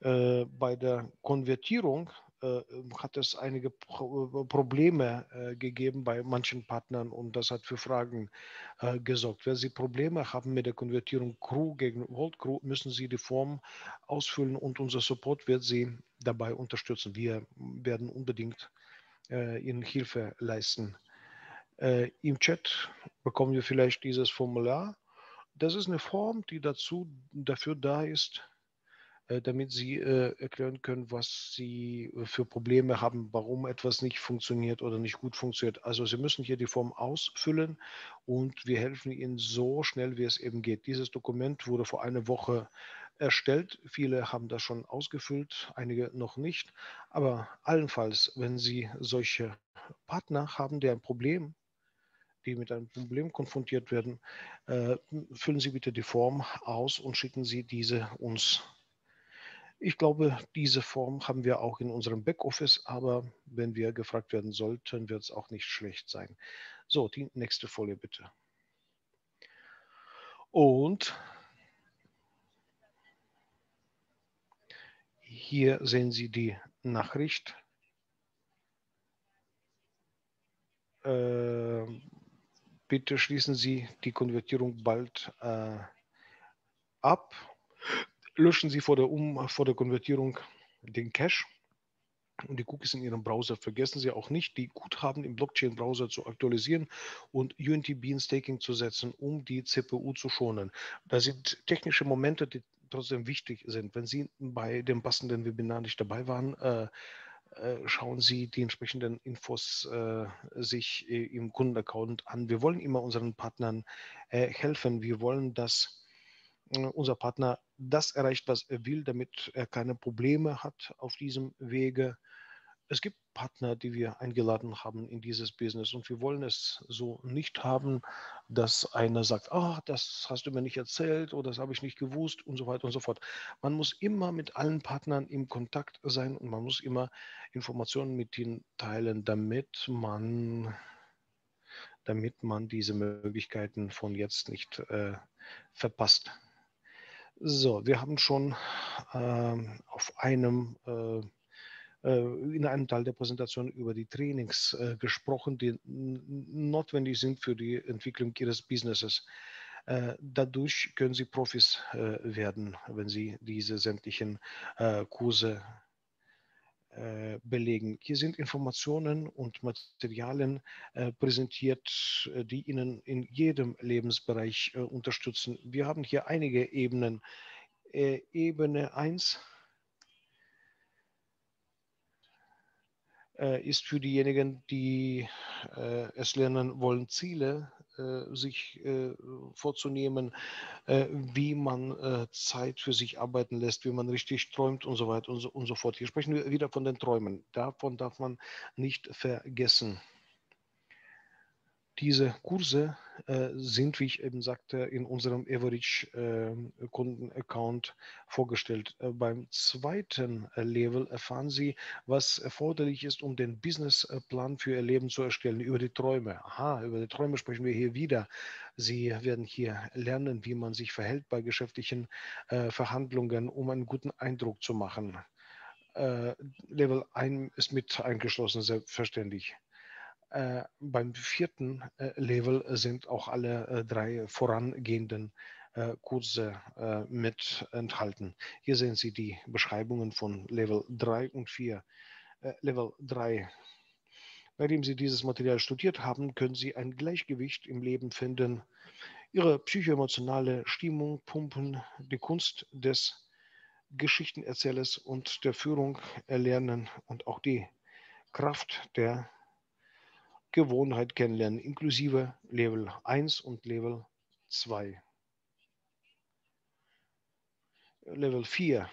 Äh, bei der Konvertierung äh, hat es einige Pro Probleme äh, gegeben bei manchen Partnern und das hat für Fragen äh, gesorgt. Wenn Sie Probleme haben mit der Konvertierung C R U gegen World C R U, müssen Sie die Form ausfüllen und unser Support wird Sie dabei unterstützen. Wir werden unbedingt Ihnen Hilfe leisten. Äh, Im Chat bekommen wir vielleicht dieses Formular. Das ist eine Form, die dazu, dafür da ist, äh, damit Sie äh, erklären können, was Sie für Probleme haben, warum etwas nicht funktioniert oder nicht gut funktioniert. Also Sie müssen hier die Form ausfüllen und wir helfen Ihnen so schnell, wie es eben geht. Dieses Dokument wurde vor einer Woche erstellt. Viele haben das schon ausgefüllt, einige noch nicht. Aber allenfalls, wenn Sie solche Partner haben, die ein Problem, die mit einem Problem konfrontiert werden, äh, füllen Sie bitte die Form aus und schicken Sie diese uns. Ich glaube, diese Form haben wir auch in unserem Backoffice, aber wenn wir gefragt werden sollten, wird es auch nicht schlecht sein. So, die nächste Folie bitte. Und hier sehen Sie die Nachricht. Äh, bitte schließen Sie die Konvertierung bald äh, ab. Löschen Sie vor der, um, vor der Konvertierung den Cache und die Cookies in Ihrem Browser. Vergessen Sie auch nicht, die Guthaben im Blockchain-Browser zu aktualisieren und U N T B in Staking zu setzen, um die C P U zu schonen. Da sind technische Momente, die trotzdem wichtig sind. Wenn Sie bei dem passenden Webinar nicht dabei waren, äh, äh, schauen Sie die entsprechenden Infos äh, sich äh, im Kundenaccount an. Wir wollen immer unseren Partnern äh, helfen. Wir wollen, dass äh, unser Partner das erreicht, was er will, damit er keine Probleme hat auf diesem Wege. Es gibt Partner, die wir eingeladen haben in dieses Business und wir wollen es so nicht haben, dass einer sagt, ah, das hast du mir nicht erzählt oder das habe ich nicht gewusst und so weiter und so fort. Man muss immer mit allen Partnern im Kontakt sein und man muss immer Informationen mit ihnen teilen, damit man, damit man diese Möglichkeiten von jetzt nicht äh, verpasst. So, wir haben schon äh, auf einem äh, in einem Teil der Präsentation über die Trainings äh, gesprochen, die notwendig sind für die Entwicklung Ihres Businesses. Äh, dadurch können Sie Profis äh, werden, wenn Sie diese sämtlichen äh, Kurse äh, belegen. Hier sind Informationen und Materialien äh, präsentiert, die Ihnen in jedem Lebensbereich äh, unterstützen. Wir haben hier einige Ebenen. Äh, Ebene eins ist für diejenigen, die äh, es lernen wollen, Ziele äh, sich äh, vorzunehmen, äh, wie man äh, Zeit für sich arbeiten lässt, wie man richtig träumt und so weiter und so, und so fort. Hier sprechen wir wieder von den Träumen. Davon darf man nicht vergessen. diese Kurse äh, sind, wie ich eben sagte, in unserem Evorich-Kunden-Account äh, vorgestellt. Äh, beim zweiten äh, Level erfahren Sie, was erforderlich ist, um den Businessplan für Ihr Leben zu erstellen, über die Träume. Aha, über die Träume sprechen wir hier wieder. Sie werden hier lernen, wie man sich verhält bei geschäftlichen äh, Verhandlungen, um einen guten Eindruck zu machen. Äh, Level eins ist mit eingeschlossen, selbstverständlich. Äh, beim vierten äh, Level sind auch alle äh, drei vorangehenden äh, Kurse äh, mit enthalten. Hier sehen Sie die Beschreibungen von Level drei und vier. Äh, Level drei. Nachdem Sie dieses Material studiert haben, können Sie ein Gleichgewicht im Leben finden, Ihre psychoemotionale Stimmung pumpen, die Kunst des Geschichtenerzählers und der Führung erlernen und auch die Kraft der Gewohnheit kennenlernen, inklusive Level eins und Level zwei. Level vier.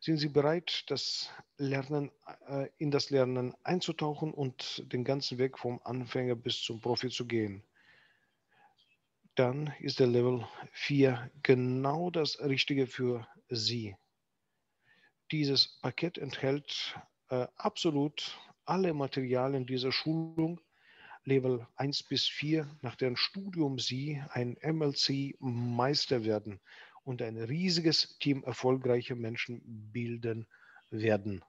Sind Sie bereit, das Lernen, äh, in das Lernen einzutauchen und den ganzen Weg vom Anfänger bis zum Profi zu gehen? Dann ist der Level vier genau das Richtige für Sie. Dieses Paket enthält äh, absolut alle Materialien dieser Schulung, Level eins bis vier, nach deren Studium Sie ein M L C-Meister werden und ein riesiges Team erfolgreicher Menschen bilden werden.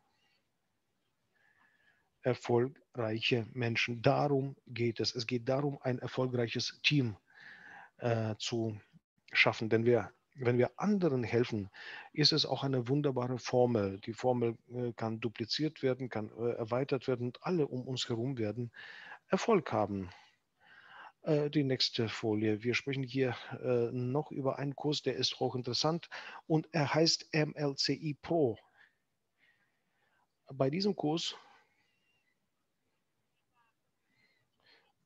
Erfolgreiche Menschen, darum geht es. Es geht darum, ein erfolgreiches Team äh, zu schaffen, denn wir Wenn wir anderen helfen, ist es auch eine wunderbare Formel. Die Formel äh, kann dupliziert werden, kann äh, erweitert werden und alle um uns herum werden Erfolg haben. Äh, die nächste Folie. Wir sprechen hier äh, noch über einen Kurs, der ist hochinteressant und er heißt M L C I Pro. Bei diesem Kurs,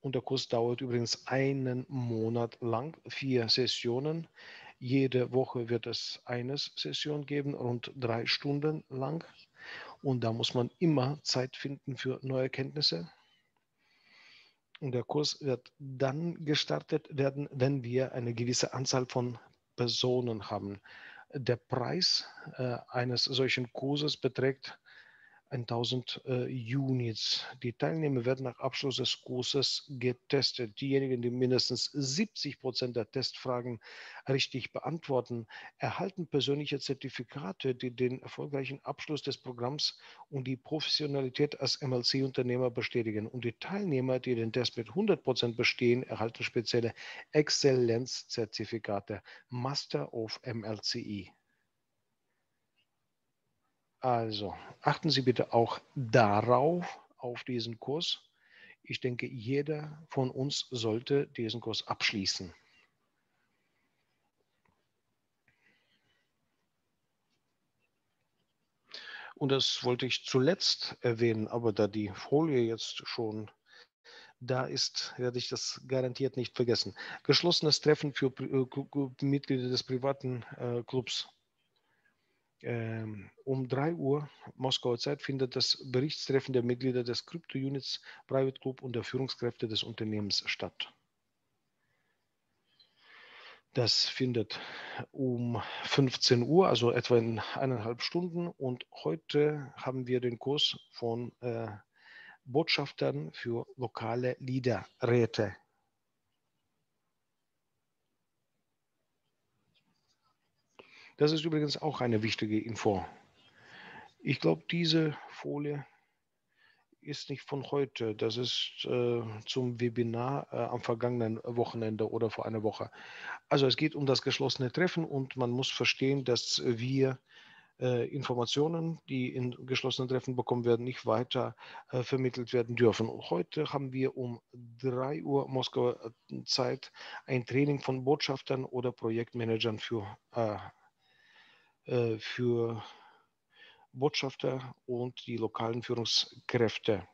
und der Kurs dauert übrigens einen Monat lang, vier Sessionen, jede Woche wird es eine Session geben, rund drei Stunden lang. Und da muss man immer Zeit finden für neue Erkenntnisse. Und der Kurs wird dann gestartet werden, wenn wir eine gewisse Anzahl von Personen haben. Der Preis äh, eines solchen Kurses beträgt tausend äh, Units. Die Teilnehmer werden nach Abschluss des Kurses getestet. Diejenigen, die mindestens siebzig Prozent der Testfragen richtig beantworten, erhalten persönliche Zertifikate, die den erfolgreichen Abschluss des Programms und die Professionalität als M L C-Unternehmer bestätigen. Und die Teilnehmer, die den Test mit hundert Prozent bestehen, erhalten spezielle Exzellenzzertifikate, Master of M L C I. Also, achten Sie bitte auch darauf, auf diesen Kurs. Ich denke, jeder von uns sollte diesen Kurs abschließen. Und das wollte ich zuletzt erwähnen, aber da die Folie jetzt schon da ist, werde ich das garantiert nicht vergessen. Geschlossenes Treffen für Mitglieder des privaten Clubs. Um drei Uhr Moskauer Zeit findet das Berichtstreffen der Mitglieder des Crypto Units Private Group und der Führungskräfte des Unternehmens statt. Das findet um fünfzehn Uhr, also etwa in eineinhalb Stunden. Und heute haben wir den Kurs von äh, Botschaftern für lokale Liederräte. Das ist übrigens auch eine wichtige Info. Ich glaube, diese Folie ist nicht von heute. Das ist äh, zum Webinar äh, am vergangenen Wochenende oder vor einer Woche. Also es geht um das geschlossene Treffen und man muss verstehen, dass wir äh, Informationen, die in geschlossenen Treffen bekommen werden, nicht weiter äh, vermittelt werden dürfen. Und heute haben wir um drei Uhr Moskauer Zeit ein Training von Botschaftern oder Projektmanagern für äh, für Botschafter und die lokalen Führungskräfte.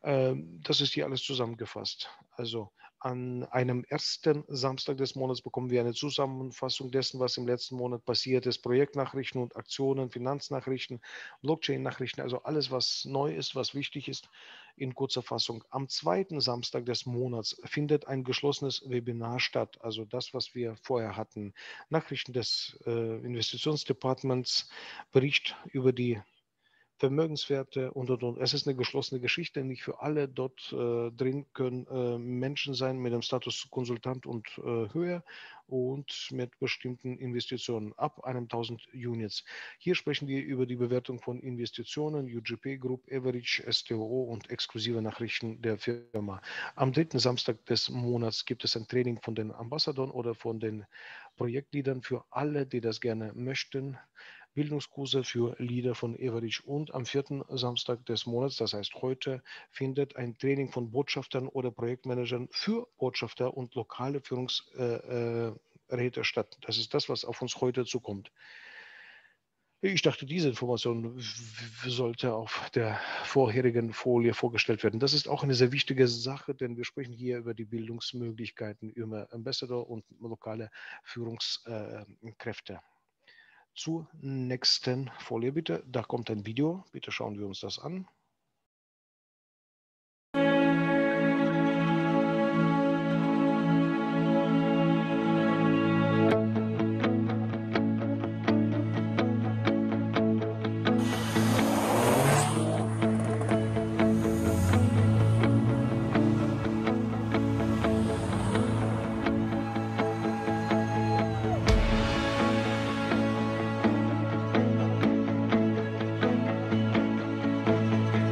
Das ist hier alles zusammengefasst. Also an einem ersten Samstag des Monats bekommen wir eine Zusammenfassung dessen, was im letzten Monat passiert ist. Projektnachrichten und Aktionen, Finanznachrichten, Blockchain-Nachrichten, also alles, was neu ist, was wichtig ist, in kurzer Fassung. Am zweiten Samstag des Monats findet ein geschlossenes Webinar statt, also das, was wir vorher hatten. Nachrichten des äh, Investitionsdepartements, Bericht über die Vermögenswerte und, und, und. Es ist eine geschlossene Geschichte, nicht für alle. Dort äh, drin können äh, Menschen sein mit dem Status Konsultant und äh, höher und mit bestimmten Investitionen ab einem tausend Units. Hier sprechen wir über die Bewertung von Investitionen, U G P Group, Evorich, S T O und exklusive Nachrichten der Firma. Am dritten Samstag des Monats gibt es ein Training von den Ambassadoren oder von den Projektleadern für alle, die das gerne möchten. Bildungskurse für Leader von Evorich, und am vierten Samstag des Monats, das heißt heute, findet ein Training von Botschaftern oder Projektmanagern für Botschafter und lokale Führungsräte statt. Das ist das, was auf uns heute zukommt. Ich dachte, diese Information sollte auf der vorherigen Folie vorgestellt werden. Das ist auch eine sehr wichtige Sache, denn wir sprechen hier über die Bildungsmöglichkeiten, über Ambassador und lokale Führungskräfte. Zur nächsten Folie bitte. Da kommt ein Video. Bitte schauen wir uns das an. Thank you.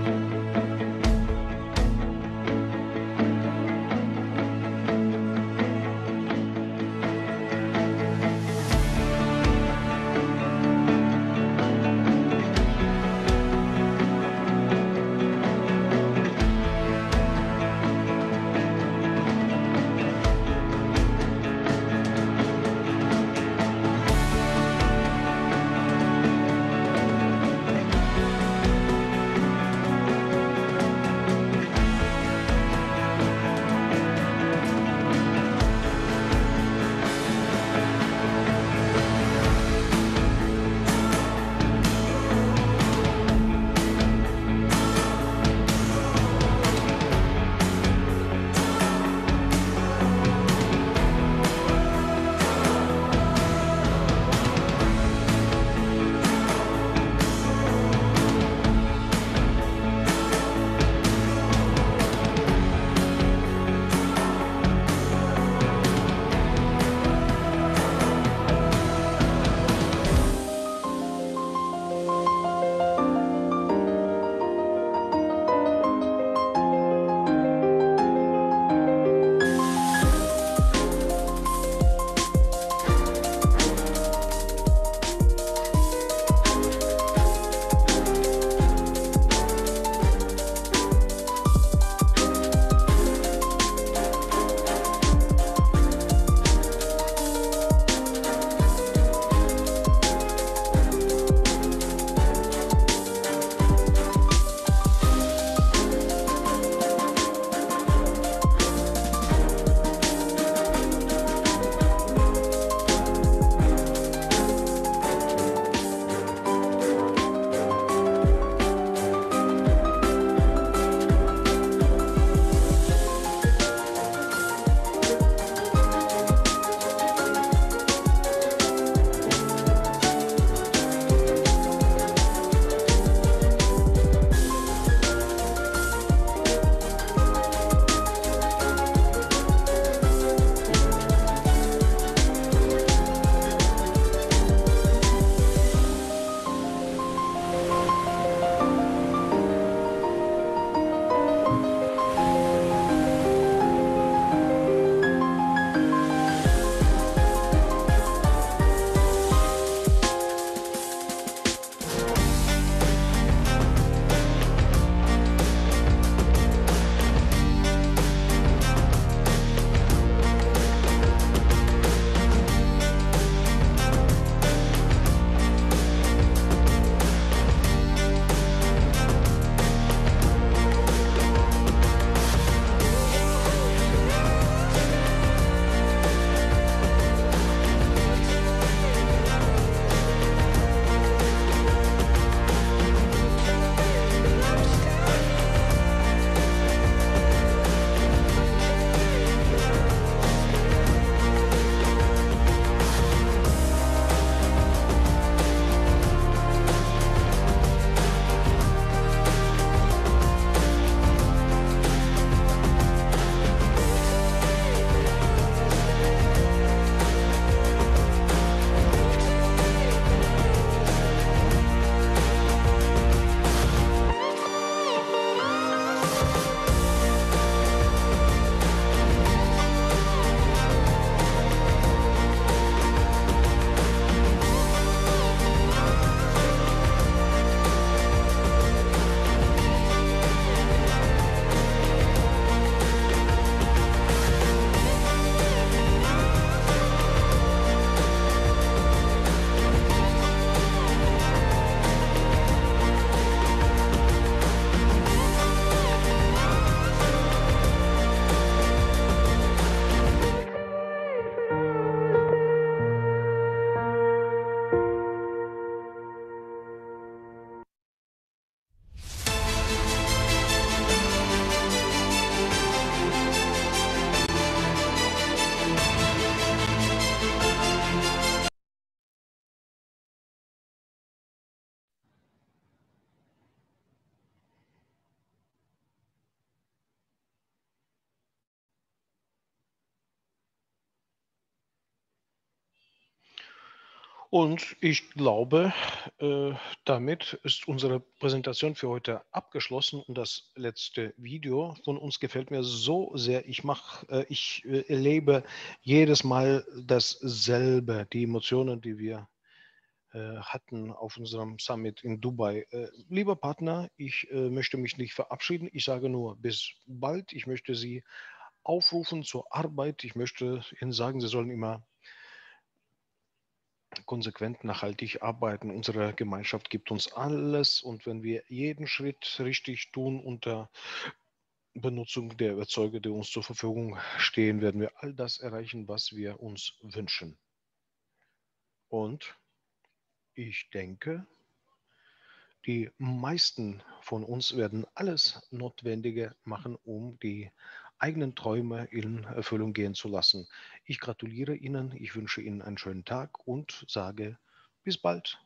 Und ich glaube, äh, damit ist unsere Präsentation für heute abgeschlossen. Und das letzte Video von uns gefällt mir so sehr. Ich mache, äh, ich äh, erlebe jedes Mal dasselbe. Die Emotionen, die wir äh, hatten auf unserem Summit in Dubai. Äh, lieber Partner, ich äh, möchte mich nicht verabschieden. Ich sage nur bis bald. Ich möchte Sie aufrufen zur Arbeit. Ich möchte Ihnen sagen, Sie sollen immer konsequent nachhaltig arbeiten. Unsere Gemeinschaft gibt uns alles, und wenn wir jeden Schritt richtig tun unter Benutzung der Werkzeuge, die uns zur Verfügung stehen, werden wir all das erreichen, was wir uns wünschen. Und ich denke, die meisten von uns werden alles Notwendige machen, um die eigenen Träume in Erfüllung gehen zu lassen. Ich gratuliere Ihnen, ich wünsche Ihnen einen schönen Tag und sage bis bald.